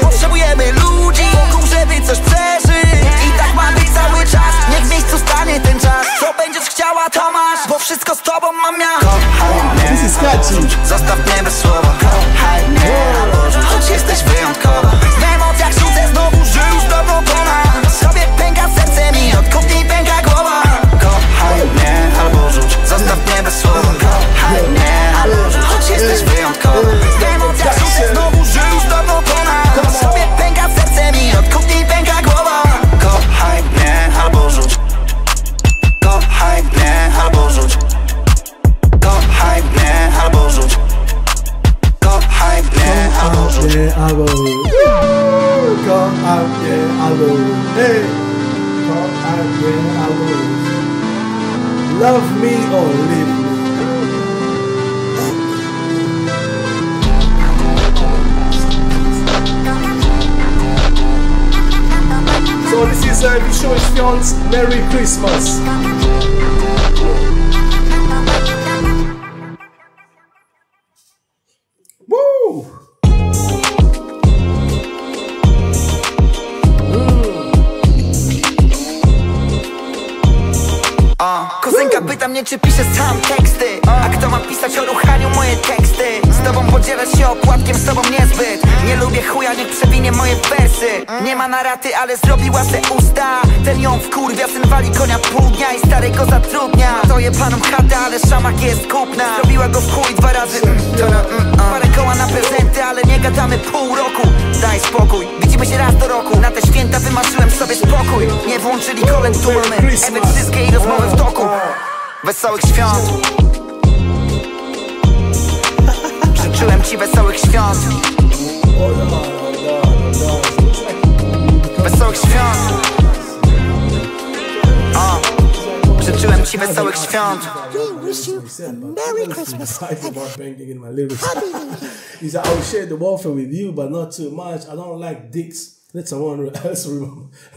Potrzebujemy ludzi wokół, żeby coś przeżyć. I tak ma być cały czas, niech w miejscu stanie ten czas. Co będziesz chciała, to masz, bo wszystko z tobą mam ja. Kochaj mnie, albo zostaw mnie bez słowa. Kochaj mnie, albo rzuć, choć jesteś wyjątkowa. W emocjach rzucę znowu żył z tobą kona. Sobie pęka serce mi, od kuchni pęka głowa. Kochaj mnie albo rzuć, zostaw mnie bez słowa. Kochaj mnie albo rzuć, choć jesteś wyjątkowa. W emocjach rzucę znowu żył z tobą kona. Sobie pęka serce mi, od kuchni pęka głowa. Kochaj mnie albo rzuć. Kochaj mnie albo rzuć. Kochaj mnie albo rzuć. out, yeah, I will. Go out, yeah, I will. Hey, go out, yeah, I will. Love me or leave me. So this is a Wisho Świąt Merry Christmas. Czy piszę sam teksty? A kto ma pisać o ruchaniu moje teksty? Z tobą podzielę się opłatkiem, z tobą niezbyt. Nie lubię chuja, niech przewinie moje wersy. Nie ma naraty, ale zrobiła se usta. Ten ją wkurwia, syn wali konia pół dnia i stary go zatrudnia. To je panom chata, ale szamak jest kupna. Zrobiła go w chuj dwa razy. Parę koła na prezenty, ale nie gadamy pół roku. Daj spokój, widzimy się raz do roku. Na te święta wymarzyłem sobie spokój. Nie włączyli kolędurny, ewe wszystkie i rozmowy w toku. Wesołych świąt. Życzyłem ci wesołych świąt. Wesołych świąt. O. Życzyłem ci wesołych świąt. Merry Christmas. He's like, I'll share the warfare with you, but not too much. I don't like dicks. Let someone else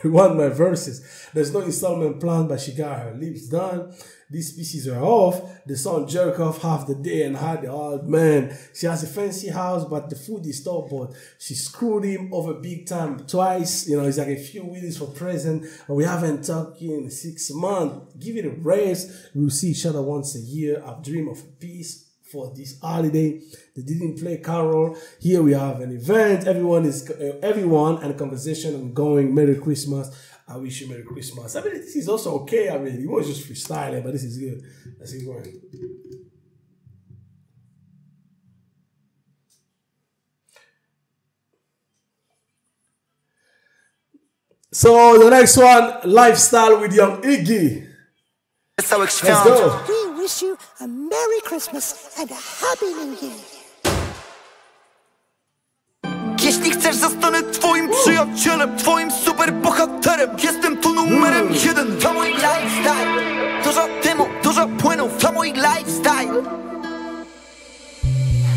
rewind my verses. There's no installment plan, but she got her lips done. These pieces are off. The son jerk off half the day and had the old man. She has a fancy house, but the food is store bought. She screwed him over big time twice. You know, it's like a few wheelies for present. We haven't talked in six months. Give it a rest. We'll see each other once a year. I dream of peace for this holiday. They didn't play carol. Here we have an event. Everyone is uh, everyone and conversation ongoing. Merry Christmas. I wish you Merry Christmas. I mean, this is also okay. I mean, it was just freestyling, but this is good. Let's keep going. So the next one, Lifestyle with Young Iggy. Let's go. We wish you a Merry Christmas and a Happy New Year. Jeśli chcesz, zostanę twoim przyjacielem, twoim superbohaterem. Jestem tu numerem jeden dla moich lifestyle. Dużo dymu, dużo płynów dla moich lifestyle.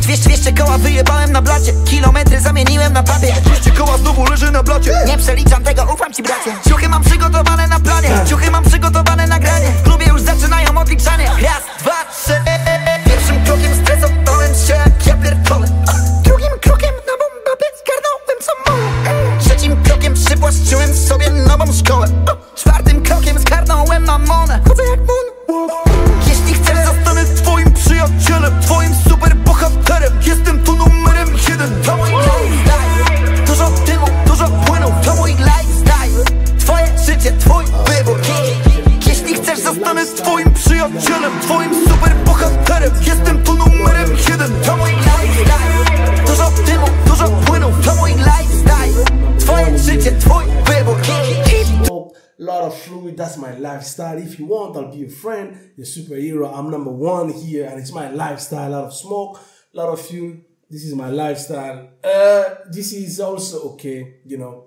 Dwieście koła wyjebałem na blacie. Kilometry zamieniłem na papier. Dwieście koła znowu leży na blacie. Nie przeliczam tego, ufam ci bracie. Ciuchy mam przygotowane na planie. Ciuchy mam przygotowane na granie. W klubie już zaczynają odliczanie. Raz, dwa, trzy. Pierwszym krokiem stres oddałem się jak ja pierdolę. Drugim krokiem na bombę zgarnąłem samą. Trzecim krokiem przypłaszczyłem sobie nową szkołę. Czwartym krokiem zgarnąłem na monę. Chodzę jak moonwalk. Jeśli chcesz, zostanę twoim przyjacielem, twoim super bohaterem. Jestem tu numerem jeden dla moich lifestyle. Dużo dymu, dużo płynów dla moich lifestyle. Twoje życie, twój wybór. Jeśli chcesz, zostanę twoim przyjacielem, twoim super bohaterem. Jestem tu numerem jeden dla moich lifestyle. Dużo dymu, dużo płynów dla moich lifestyle. Twoje życie, twój wybór. Lot of fluid, that's my lifestyle. If you want, I'll be your friend, your superhero. I'm number one here, and it's my lifestyle. A lot of smoke, a lot of fuel. This is my lifestyle. Uh, this is also okay, you know.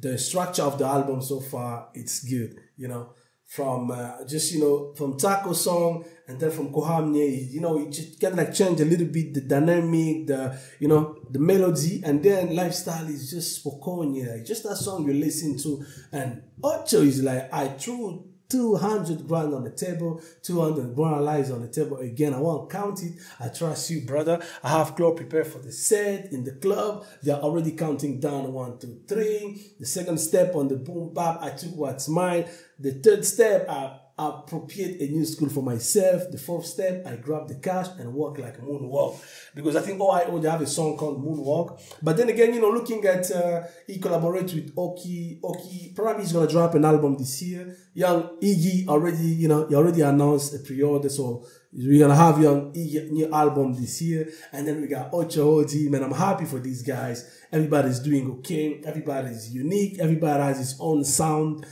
The structure of the album so far, it's good, you know. From uh, just, you know, from Taco song, and then from Kohamne, you know, you just can like change a little bit the dynamic, the, you know, the melody, and then Lifestyle is just spoken, yeah, just that song you listen to, and Otso is like, I threw two hundred grand on the table, two hundred grand lies on the table again. I won't count it. I trust you, brother. I have club prepared for the set in the club. They are already counting down one, two, three. The second step on the boom bap, I took what's mine. The third step, I appropriate a new school for myself. The fourth step, I grab the cash and walk like moonwalk. Because I think O I O, they have a song called Moonwalk. But then again, you know, looking at, uh, he collaborates with Oki. Oki probably is going to drop an album this year. Young Iggy already, you know, he already announced a pre-order. So we're going to have Young Iggy new album this year. And then we got Otsochodzi. Man, I'm happy for these guys. Everybody's doing okay. Everybody's unique. Everybody has his own sound.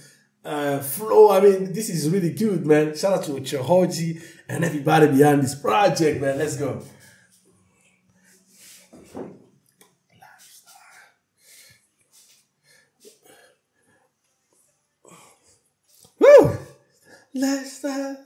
Uh, flow, I mean, this is really good, man. Shout out to Otsochodzi and everybody behind this project, man. Let's go. lifestyle.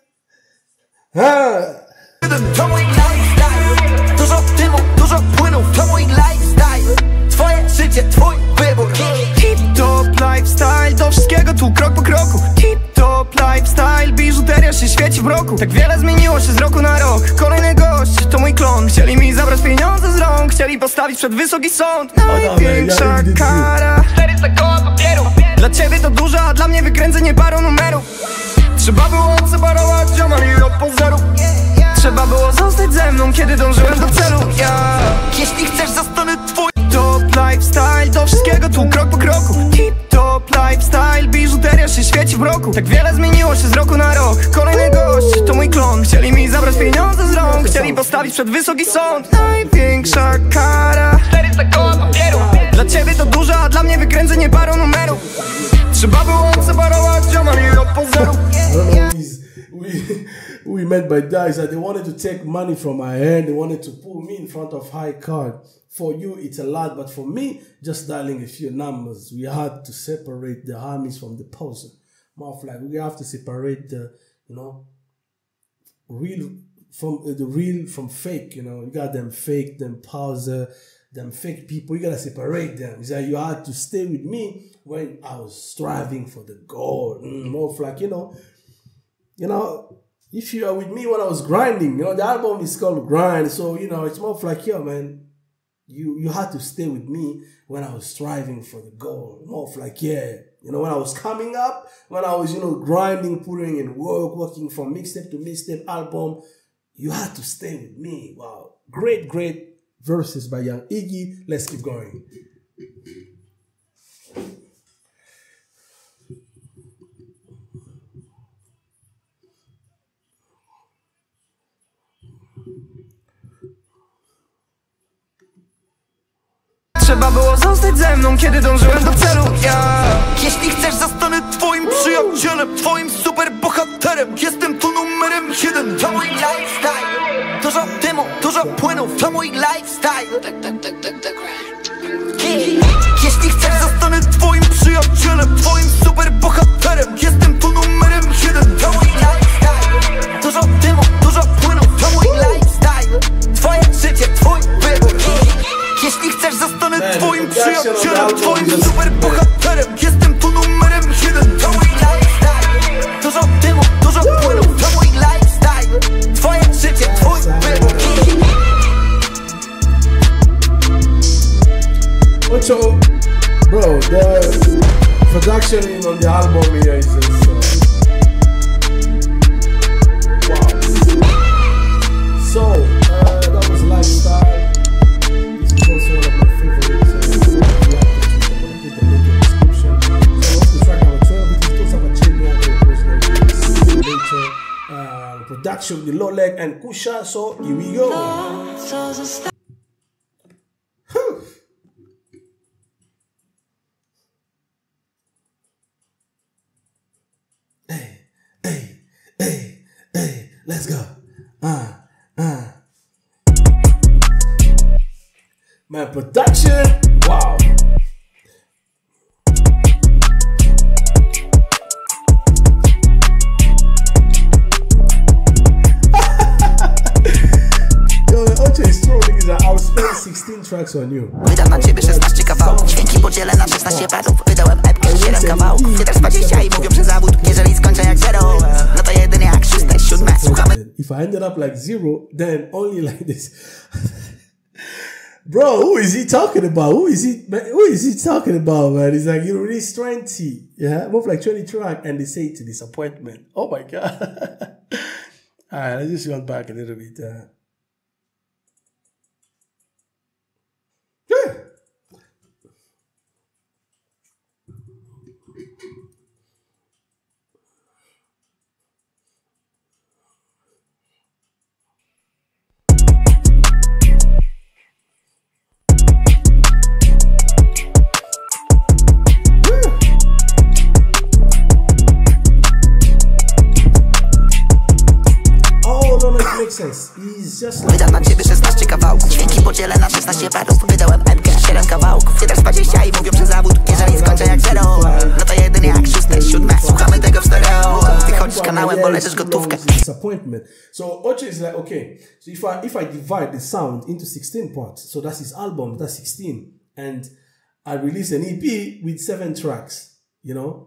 Dużo dymu, dużo płynów, to mój lifestyle. Twoje życie, twój wybór. Tip-top lifestyle, do wszystkiego tu krok po kroku. Tip-top lifestyle, biżuteria się świeci w mroku. Tak wiele zmieniło się z roku na rok. Kolejny gość, to mój klon. Chcieli mi zabrać pieniądze z rąk, chcieli postawić przed wysoki sąd. Największa kara. czterysta koła papieru. Dla ciebie to dużo, a dla mnie wykręcenie paru numerów. Trzeba było odseparować ziomali od pozorów. Trzeba było zostać ze mną, kiedy dążyłem do celu. Ja, jeśli chcesz, zostanę twój. Top lifestyle, do wszystkiego tu krok po kroku. Tip top lifestyle, biżuteria się świeci w roku. Tak wiele zmieniło się z roku na rok. Kolejny gość, to mój klon. Chcieli mi zabrać pieniądze z rąk, chcieli postawić przed wysoki sąd. Największa kara. czterysta koła papieru. Dla ciebie to dużo, a dla mnie wykręcenie parą numerów. Trzeba było odseparować ziomali od pozorów. We, we met by guys that they wanted to take money from my hand. They wanted to pull me in front of high card. For you, it's a lot, but for me, just dialing a few numbers. We had to separate the homies from the poser. More like we have to separate the, you know, real from uh, the real from fake. You know, you got them fake, them poser, them fake people. You gotta separate them. It's like you had to stay with me when I was striving for the goal. Mm, more like, you know. You know, if you are with me when I was grinding, you know, the album is called Grind. So, you know, it's more like, yo, man, you, you had to stay with me when I was striving for the goal. More like, yeah, you know, when I was coming up, when I was, you know, grinding, putting in work, working from mixtape to mixtape album, you had to stay with me. Wow. Great, great verses by Young Iggy. Let's keep going. Trzeba było zostać ze mną, kiedy dążyłem do celu. Ja, jeśli chcesz, zostanę twoim przyjacielem, twoim superbohaterem. Jestem tu numerem jeden. To mój lifestyle. Dużo dymu, dużo płynów. To mój lifestyle. Jeśli chcesz, zostanę twoim przyjacielem, twoim superbohaterem. Jestem tu numerem jeden. To mój lifestyle. Dużo dymu, dużo płynów. To mój lifestyle. Twoje życie, twój wybór. Jeśli chcesz, zostanę man, twoim przyjacielem, twoim just... superbohaterem. Jestem tu numerem jeden. To mój lifestyle. Dużo dymu, dużo płynów. To mój lifestyle. Twoje życie, twój wybór. What's up? Bro, the production on the album here is just uh... wow. So, uh, that was lifestyle. Production with Lolek and Kusha, so here we go. Hey, hey, hey, hey, let's go. Uh, uh. My production, wow. sixteen tracks on you. Wydam na ciebie szesnaście kawałków. Dźwięki podzielę na szesnaście parów. Wydałem epkę siedem kawałków. Ty też dwadzieścia i mówią, że zawód. Jeżeli skończę jak zero, no to jedynie jak sześć siedem. Słuchamy. If I ended up like zero, then only like this. Bro, who is he talking about? Who is he, man? Who is he talking about, man? He's like, you released twenty. Yeah, move like twenty track and they say it's a disappointment. Oh my God. Alright, I just went back a little bit. Uh, Wydam na ciebie szesnaście kawałków. Dźwięki podzielę na szesnaście parów. Wydałem M G. siedem kawałków, nie też dwadzieścia i mówią, że zawód. Jeżeli skończę jak zero, no to jedynie jak szóste, siódme. Słuchamy tego w stereo. Ty chodzisz kanałem, bo leżysz gotówkę. Disappointment. So Ocho is like, okay, so if I, if I divide the sound into sixteen parts, so that's his album, that's sixteen. And I release an E P with seven tracks, you know?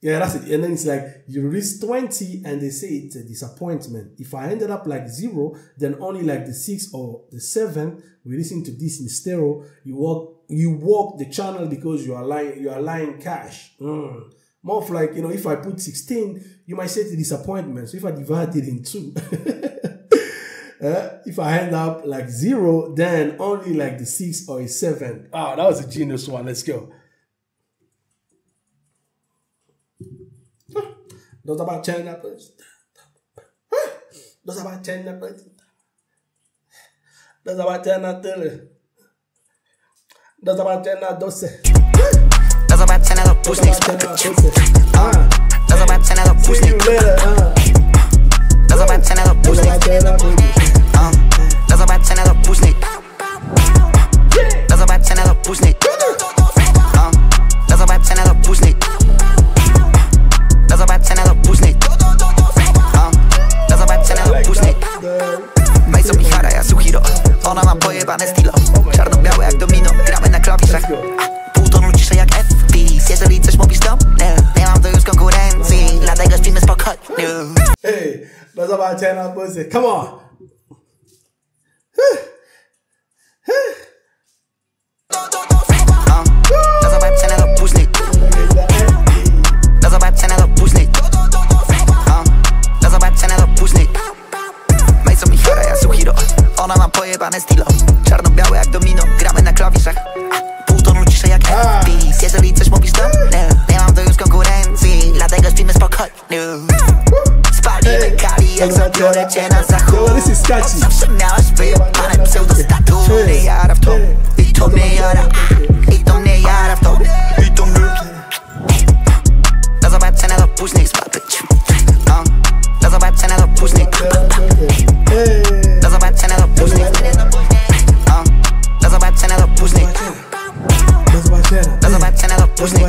Yeah, that's it. And then it's like, you release twenty and they say it's a disappointment. If I ended up like zero, then only like the six or the seven, we listen to this in stereo, you walk, you walk the channel because you are lying, you are lying cash. Mm. More of like, you know, if I put sixteen, you might say it's a disappointment. So if I divide it in two, uh, if I end up like zero, then only like the six or a seven. Ah, oh, that was a genius one. Let's go. Those about China, please. Those about China, please. Those about China, please. Those about China, those about China, the push next to those about China, the push next to those about China, the push next to those about China, the push next to those about China, the push next to those about China, the push next to Majzo Michara, ja Suhiro. Ona ma pojebane stilo, czarno-białe jak domino. Gramy na klawiszach, pół tonu ciszej jak F P S. Jeżeli coś mówisz do mnie, nie mam tu już konkurencji, dlatego śpimy spokojnie. Hey, no zobaczcie na buzy, come on. No zobaczcie na to później. No zobaczcie na to później. No zobaczcie na to później. Majzo Michara, ja Suhiro. Ona ma pojebane stilo, czarno-białe jak domino. Gramy na klawiszach, pół tonu ciszej jak F P S. Jeżeli coś mówisz do mnie, nie mam tu już konkurencji, dlatego śpimy spokojnie. Spalimy kali, jak zabiorę cię na zachód. Zawsze miałaś wyjebane pseudo-statury. Nie jara w to, i to mnie jara, i to mnie jara w to, i to mnie. Do zobaczenia, do później spatyć. Do zobaczenia, do później. Do zobaczenia, do później. Do zobaczenia, do później. Do zobaczenia, do później. Do zobaczenia, do później.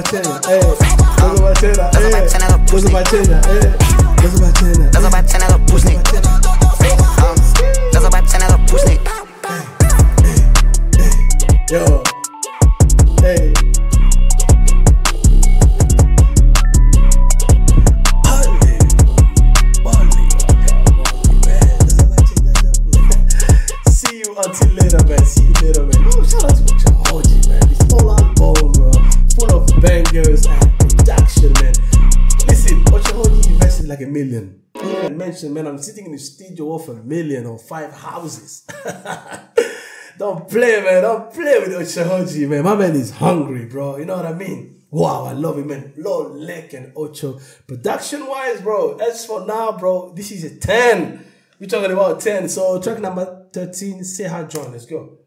Do zobaczenia, do później. Do zobaczenia, do później. Yo. Hey. Until later, man. See you later, man. Ooh, shout out to Otsochodzi, man. This whole album, bro, full of bangers and production, man. Listen, Otsochodzi invested like a million. You can mention, man, I'm sitting in the studio of a million or five houses. Don't play, man. Don't play with Otsochodzi, man. My man is hungry, bro. You know what I mean? Wow, I love it, man. Lolek and Ocho. Production-wise, bro, as for now, bro, this is a ten. We're talking about ten. So track number thirteen, Say Hi John, let's go.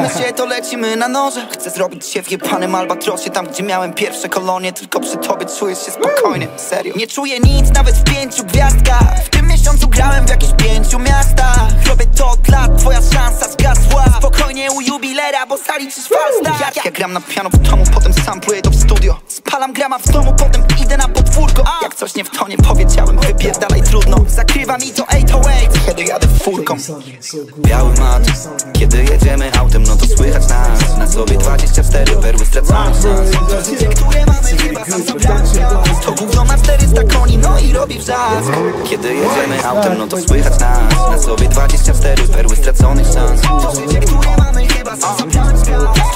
Musimy się, to lecimy na noże. Chcę zrobić się w jebanym albatrosie, tam gdzie miałem pierwsze kolonie. Tylko przy tobie czujesz się spokojnie, serio. Nie czuję nic, nawet w pięciu gwiazdkach. W tym miesiącu grałem w jakichś pięciu miastach. Robię to od lat, twoja szansa zgasła. Spokojnie u jubilera, bo zaliczysz falstart. Jak ja gram na piano w domu, potem sampluję to w studio. Spalam grama w domu, potem idę na podwórko. Jak coś nie w tonie powiedziałem, wypierdalaj trudno. Zakrywam i to osiem osiem. kiedy jadę furką. Biały mat, kiedy jedziemy autem, no to słychać nas. Na sobie dwadzieścia cztery perły stracone z nas. To życie, które mamy, chyba sam zabrałem. To gówno ma czterysta koni, no i robi wrzask. Kiedy jedziemy autem, no to słychać nas. Na sobie dwadzieścia cztery perły straconych szans. To życie, które mamy, chyba sam zabrałem.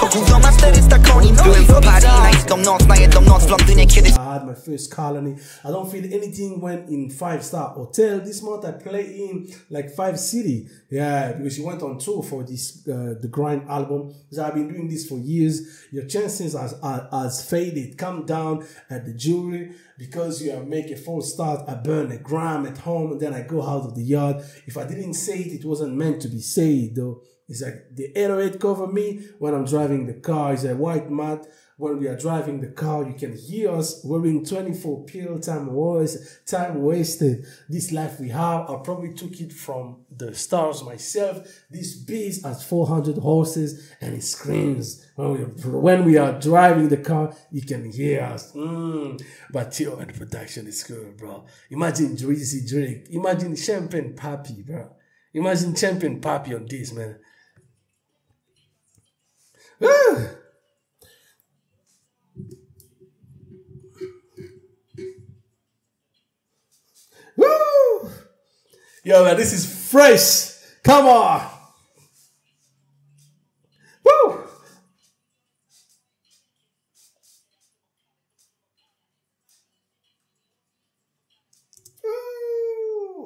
To gówno ma czterysta koni, no i robi wrzask. Noc, na jedną noc w Londynie, kiedy... I had my first colony. I don't feel anything when in five-star hotel. This month I play in like five city. Yeah, because you went on tour for this uh, The Grind album. So I've been doing this for years. Your chances has, has faded. Come down at the jewelry because you have make a false start. I burn a gram at home and then I go out of the yard. If I didn't say it, it wasn't meant to be said though. It's like the eight oh eight cover me when I'm driving the car. It's a white mat. When we are driving the car, you can hear us wearing twenty-four pill, time was time wasted. This life we have, I probably took it from the stars myself. This beast has four hundred horses and it screams. When we are, when we are driving the car, you can hear us. Mm. But yo, and production is cool, bro. Imagine Juicy Drake. Imagine Champagne Papi, bro. Imagine Champagne Papi on this, man. Ah. Woo! Yo, man, this is fresh. Come on. Woo!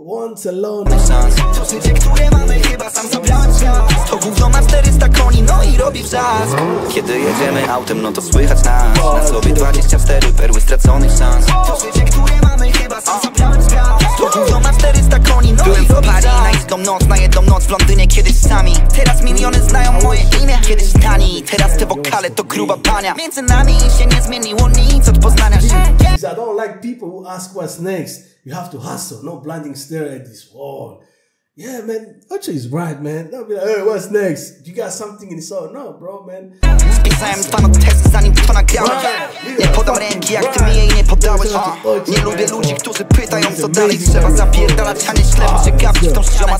Once alone. To życie, które mamy, chyba sam zabrałem świat. To gówno ma czterysta koni, no i robi wrzask. Kiedy jedziemy autem, no to słychać nas. Na sobie dwadzieścia cztery perły straconych szans. To życie, które mamy, chyba sam zabrałem świat. To gówno ma czterysta koni, no i robi wrzask. Noc, na jedną noc w Londynie kiedyś sami. Teraz miliony znają moje imię. Kiedyś tani, teraz te wokale to gruba pania. Między nami się nie zmieniło nic od poznania się. I don't like people who ask what's next. You have to hustle, no blinding stare at this wall. Yeah, man, Ocho is right, man. Don't be like, hey, what's next? You got something in the soul? No, bro, man. Spisałem dwa notesy, zanim to nagrałem. Nie podam ręki, jak ty mi jej nie podałeś. Nie lubię ludzi, którzy pytają, co dalej. Trzeba zapierdalać, a nie ślepo się gapić w tą ścianę.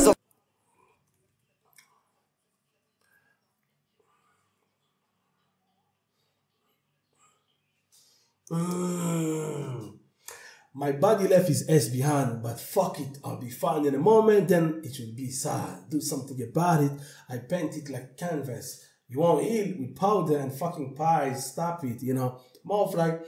My body left his ass behind, but fuck it, I'll be fine in a moment, then it will be sad. Do something about it. I paint it like canvas. You won't heal with powder and fucking pies. Stop it, you know. More of like,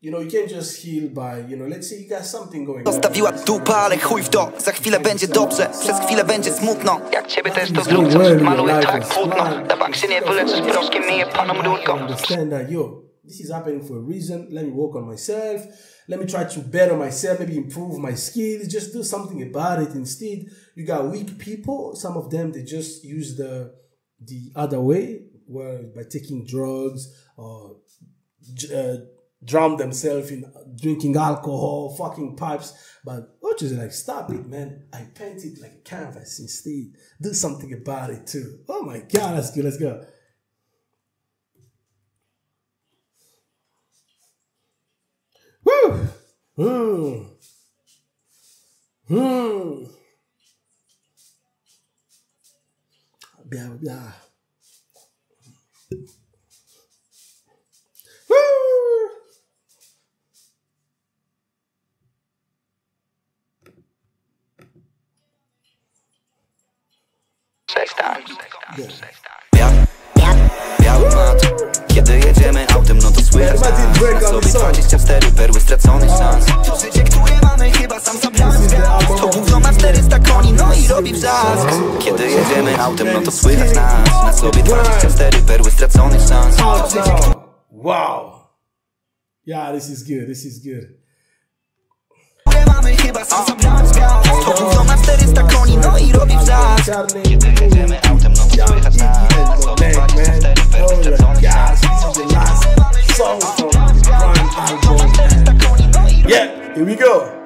you know, you can't just heal by, you know, let's say you got something going on. Zostawiła dupa, ale chuj w to. Za chwilę będzie dobrze, przez chwilę będzie smutno. Jak ciebie też to zrób, coś maluję tak płótno. Tabak się nie wyleczysz proszkiem, myję panom rurką. Understand that, yo, this is happening for a reason. Let me work on myself. Let me try to better myself, maybe improve my skills, just do something about it. Instead, you got weak people. Some of them, they just use the the other way, where by taking drugs or uh, drown themselves in drinking alcohol, fucking pipes. But what is it like? Stop it, man. I paint it like a canvas instead. Do something about it too. Oh my God, that's good. Let's go. Woo! Hmm. Hmm. Blah, blah. Woo! Six times. Six times. Yeah. Kiedy jedziemy autem, no to słychać nas. Na sobie dwadzieścia cztery perły straconych szans. To życie, które mamy, chyba sam zabrałem świat. To gówno ma czterysta koni, no i robi wrzask. Kiedy jedziemy autem, no to słychać nas. Na sobie dwadzieścia cztery perły straconych szans. Wow. Yeah, this is good, this is good. Chyba sam zabrałem świat. To gówno ma czterysta koni, no i robi wrzask. Kiedy jedziemy autem, no to słychać nas. Na sobie dwadzieścia cztery perły straconych szans. Yeah, here we go.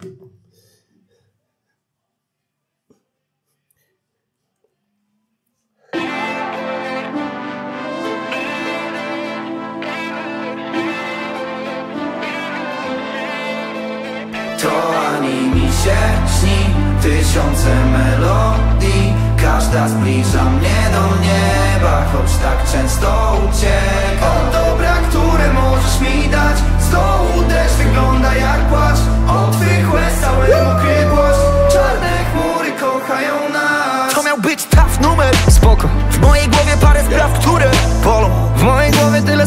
To ani mi się śni, tysiące melodii, każda zbliża mnie do nieba, choć tak często ucieka. Od dobra, które możesz mi dać, z dołu deszcz wygląda jak płacz, od twych łez całemu krygłość, czarne chmury kochają nas. To miał być tough numer, spoko, w mojej głowie parę spraw, które bolą, w mojej głowie tyle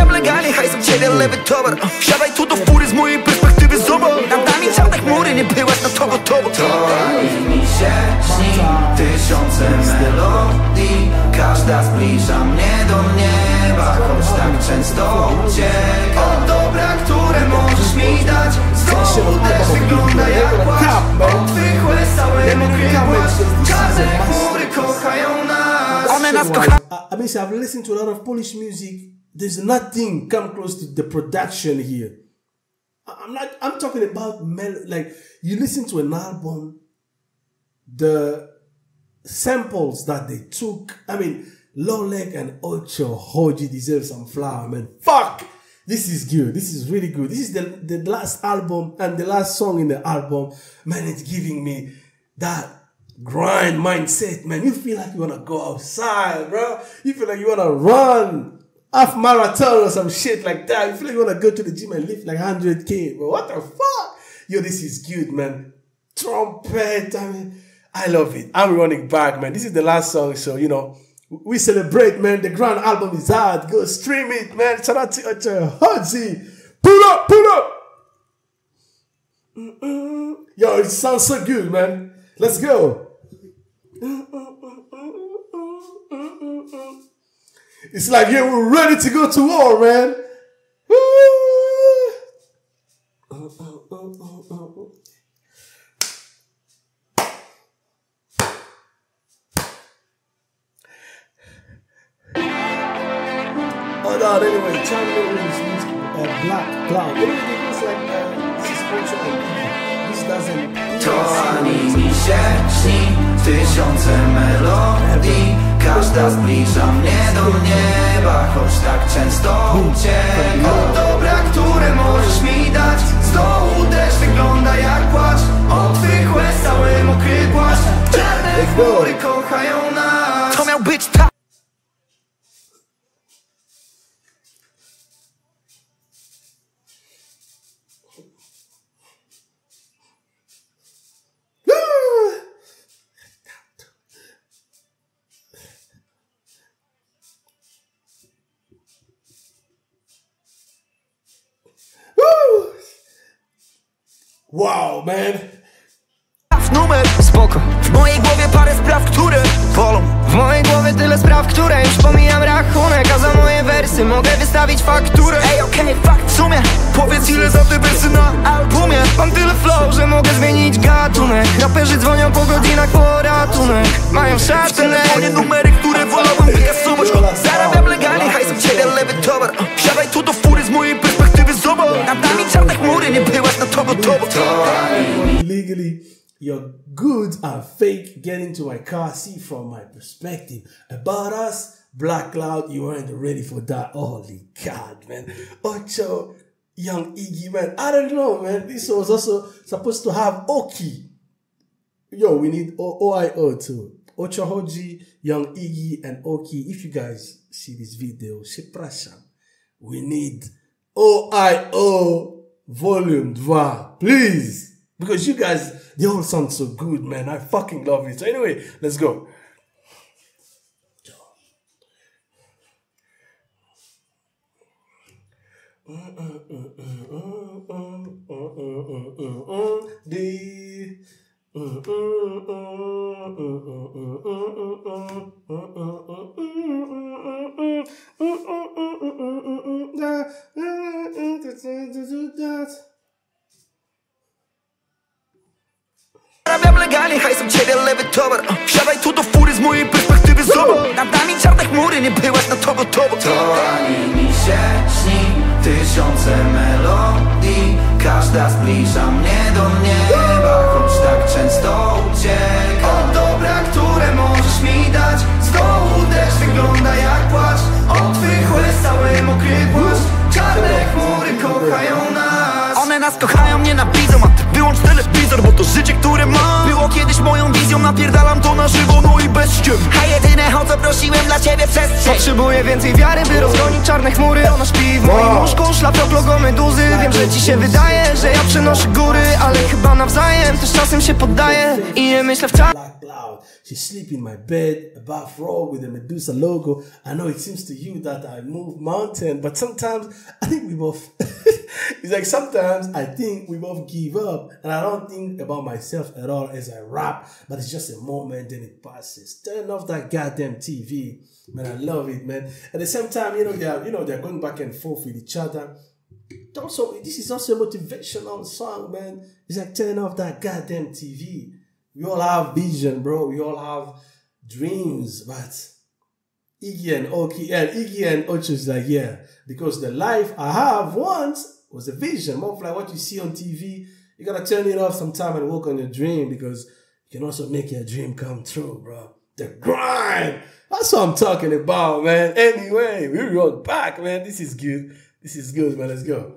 legalnie, hajsem ciebie lewy towar. Siadaj tu do fury, z mojej perspektywy zobacz. Nad nami czarne chmury, nie byłaś na to gotowa. To ani mi się śni, tysiące melodii, każda zbliża mnie do nieba, choć tak często ucieka. Od dobra, które możesz mi dać, znowu też wygląda jak płaszcz, od twych łez całemu krygłość, każde chmury kochają nas. One nas kochają. I mean, I've listened to a lot of Polish music. There's nothing come close to the production here. I'm not, I'm talking about mel- like you listen to an album, the samples that they took. I mean, Lolek and Otsochodzi deserve some flower, man. Fuck, this is good. This is really good. This is the the last album and the last song in the album. Man, it's giving me that grind mindset, man. You feel like you wanna go outside, bro. You feel like you wanna run half marathon or some shit like that. You feel like you wanna go to the gym and lift like one hundred K, bro. What the fuck? Yo, this is good, man. Trumpet, I mean, I love it. I'm running back, man. This is the last song, so, you know, we celebrate, man. The grand album is out. Go stream it, man. Shout out to Otsochodzi. Pull up, pull up. Mm-mm. Yo, it sounds so good, man. Let's go. It's like, yeah, we're ready to go to war, man. Woo! Oh no, anyway, Channel is uh, black cloud. Everything is like uh, this is culture and this doesn't. To ani mi się śni, tysiące melodii, każda zbliża mnie do nieba, choć tak często ucieka. Od dobra, które możesz mi dać, z dołu deszcz wygląda jak płacz, od twych łez cały mokry płaszcz, czarne chmury kochają nas. To miał być ta. Wow, man. Numer spoko. W mojej głowie parę spraw, które bolą. W mojej głowie tyle spraw, które już pomijam rachunek, a za moje wersy mogę wystawić fakturę. Ej, okej, okay, fakt w sumie. Powiedz ile za te wersy na albumie. Mam tyle flow, że mogę zmienić gatunek. Raperzy dzwonią po godzinach po ratunek, mają szacunek. W telefonie numery, które wolałbym wykasować. Zarabiam legalnie, hajsem ciebie lewy towar. Siadaj tu do fury, z mojej perspektywy zobacz. Nad nami czarne chmury, nie byłaś na to gotowa. Legally, your goods are fake. Get into my car. See from my perspective. About us, Black Cloud, you weren't ready for that. Holy God, man. Otso, Young Iggy, man. I don't know, man. This was also supposed to have Oki. Yo, we need O I O too. Otsochodzi, Young Iggy, and Oki. If you guys see this video, we need O I O volume two. Please. Because you guys, they all sound so good, man. I fucking love it. So anyway, let's go. bałaganie, hajsem ciebie lewy towar. Wsiadaj tu do fury, z mojej perspektywy zobacz. Nad nami czarne chmury, nie byłaś na to gotowa. To ani mi się śni, tysiące melodii. Każda zbliża mnie do nieba, choć tak często ucieka od dobra, które możesz mi dać. Z dołu deszcz wygląda jak płacz, od twych łez cały mokry płaszcz. Czarne chmury kochają nas, one nas kochają, nie napidzą. A ty wyłącz telewizor, bo to życie, które mam, było kiedyś moją wizją, napierdalam to na żywo, no i bez ściem. A jedyne o co prosiłem dla ciebie przestrzeń. Potrzebuję więcej wiary, by rozgonić czarne chmury. Ona śpi w moim łóżku, szlafrok, logo meduzy. Wiem, że ci się wydaje, że ja przenoszę góry, ale chyba nawzajem też czasem się poddaję i nie myślę w czas. Black cloud, she sleep in my bed, a bathrobe with a Medusa logo. I know it seems to you that I move mountain, but sometimes I think we both it's like sometimes I think we both give up and I don't think about myself at all as I rap, but it's just a moment, then it passes. Turn off that goddamn T V, man. I love it, man. At the same time, you know, they are, you know, they're going back and forth with each other. Also, this is also a motivational song, man. It's like turn off that goddamn T V. We all have vision, bro. We all have dreams, but Iggy and Oki, and Iggy and Otsochodzi is like, yeah, because the life I have once was a vision. More like what you see on T V, you gotta turn it off sometime and work on your dream, because you can also make your dream come true, bro. The grind. That's what I'm talking about, man. Anyway, we rolled back, man. This is good. This is good, man. Let's go.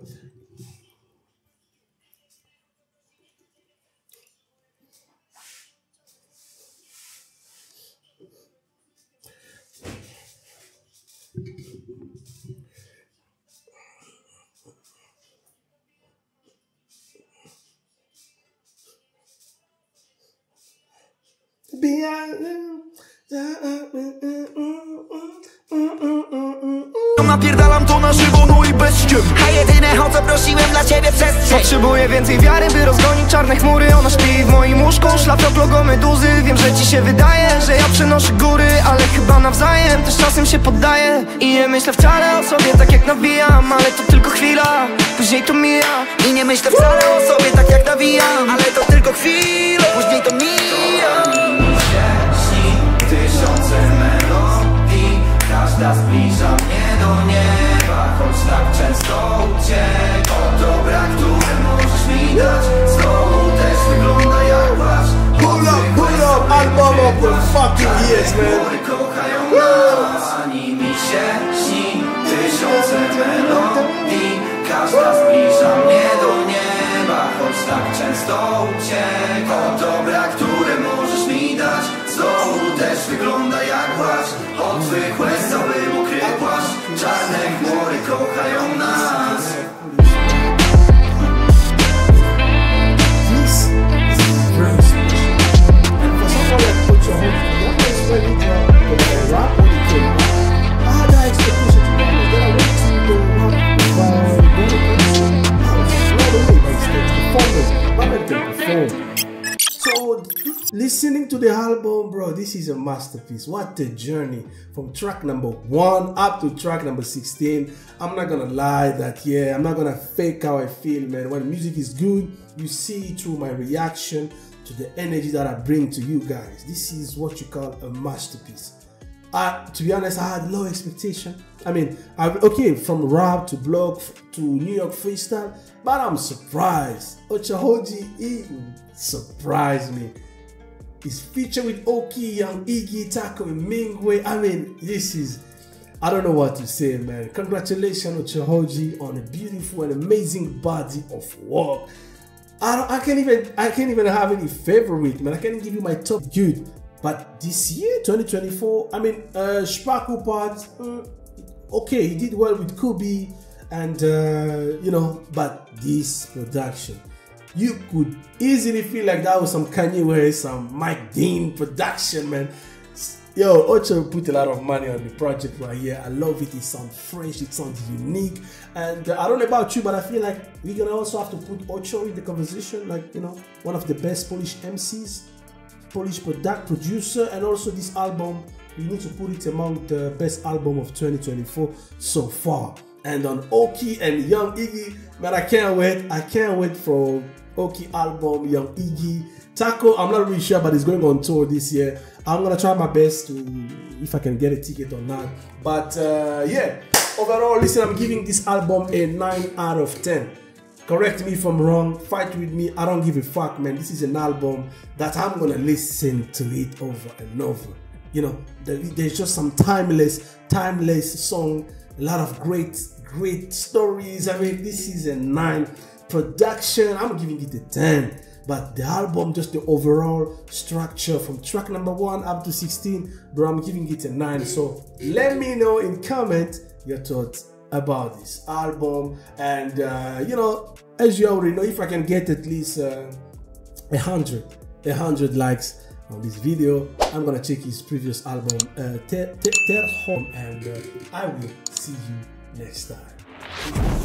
Napierdalam to na żywo, no i bez ściem. A jedyne o co prosiłem dla ciebie przestrzeń. Potrzebuję więcej wiary, by rozgonić czarne chmury. Ona śpi w moim łóżku, szlafrok, logo meduzy. Wiem, że ci się wydaje, że ja przenoszę góry, ale chyba nawzajem też czasem się poddaję i nie myślę wcale o sobie tak jak nawijam, ale to tylko chwila, później to mija. I nie myślę wcale o sobie tak jak nawijam, ale to tylko chwila, później to mija. Tysiące melodii, każda zbliża mnie do nieba, choć tak często uciek od dobra, które możesz mi dać. Znowu też wygląda jak wasz. Pull up, pull up, I'm mama for fucking years, man. Góry kochają nas, ani mi się śni. Tysiące melodii, każda zbliża mnie do nieba, choć tak często uciek od dobra, które możesz mi dać. Znowu też wygląda jak płaszcz, od twych łez cały mokry płaszcz. Czarne chmury kochają nas. Listening to the album, bro, this is a masterpiece. What a journey from track number one up to track number sixteen. I'm not gonna lie that, yeah, I'm not gonna fake how I feel, man. When music is good, you see it through my reaction to the energy that I bring to you guys. This is what you call a masterpiece. Uh, to be honest, I had low expectation. I mean, I, okay, from rap to blog to New York Freestyle, but I'm surprised. Otsochodzi, he surprised me. It's featured with Oki, Young Iggy, Taco Hemingway. I mean, this is, I don't know what to say, man. Congratulations, Otsochodzi, on a beautiful and amazing body of work. I, don't, I can't even, I can't even have any favorite, man. I can't give you my top dude. But this year, twenty twenty-four, I mean, uh, Spaku Part, uh, okay, he did well with Kubi, and uh, you know, but this production, you could easily feel like that was some Kanye West, some Mike Dean production, man. Yo, Otso put a lot of money on the project right here. I love it. It sounds fresh. It sounds unique. And uh, I don't know about you, but I feel like we're going to also have to put Otso in the conversation. Like, you know, one of the best Polish M Cs, Polish product producer. And also this album, we need to put it among the best album of twenty twenty-four so far. And on Oki and Young Iggy, man, I can't wait. I can't wait for Oki album, Young Iggy. Taco, I'm not really sure, but it's going on tour this year. I'm going to try my best to, if I can get a ticket or not. But uh, yeah, overall, listen, I'm giving this album a nine out of ten. Correct me if I'm wrong, fight with me, I don't give a fuck, man. This is an album that I'm going to listen to it over and over. You know, there's just some timeless, timeless song, a lot of great, great stories. I mean, this is a nine. Production, I'm giving it a ten. But the album, just the overall structure from track number one up to sixteen, bro, I'm giving it a nine. So let me know in comment your thoughts about this album. And uh, you know, as you already know, if I can get at least uh, a hundred, a hundred likes on this video, I'm gonna check his previous album, uh, Tthe Grind, and uh, I will see you next time.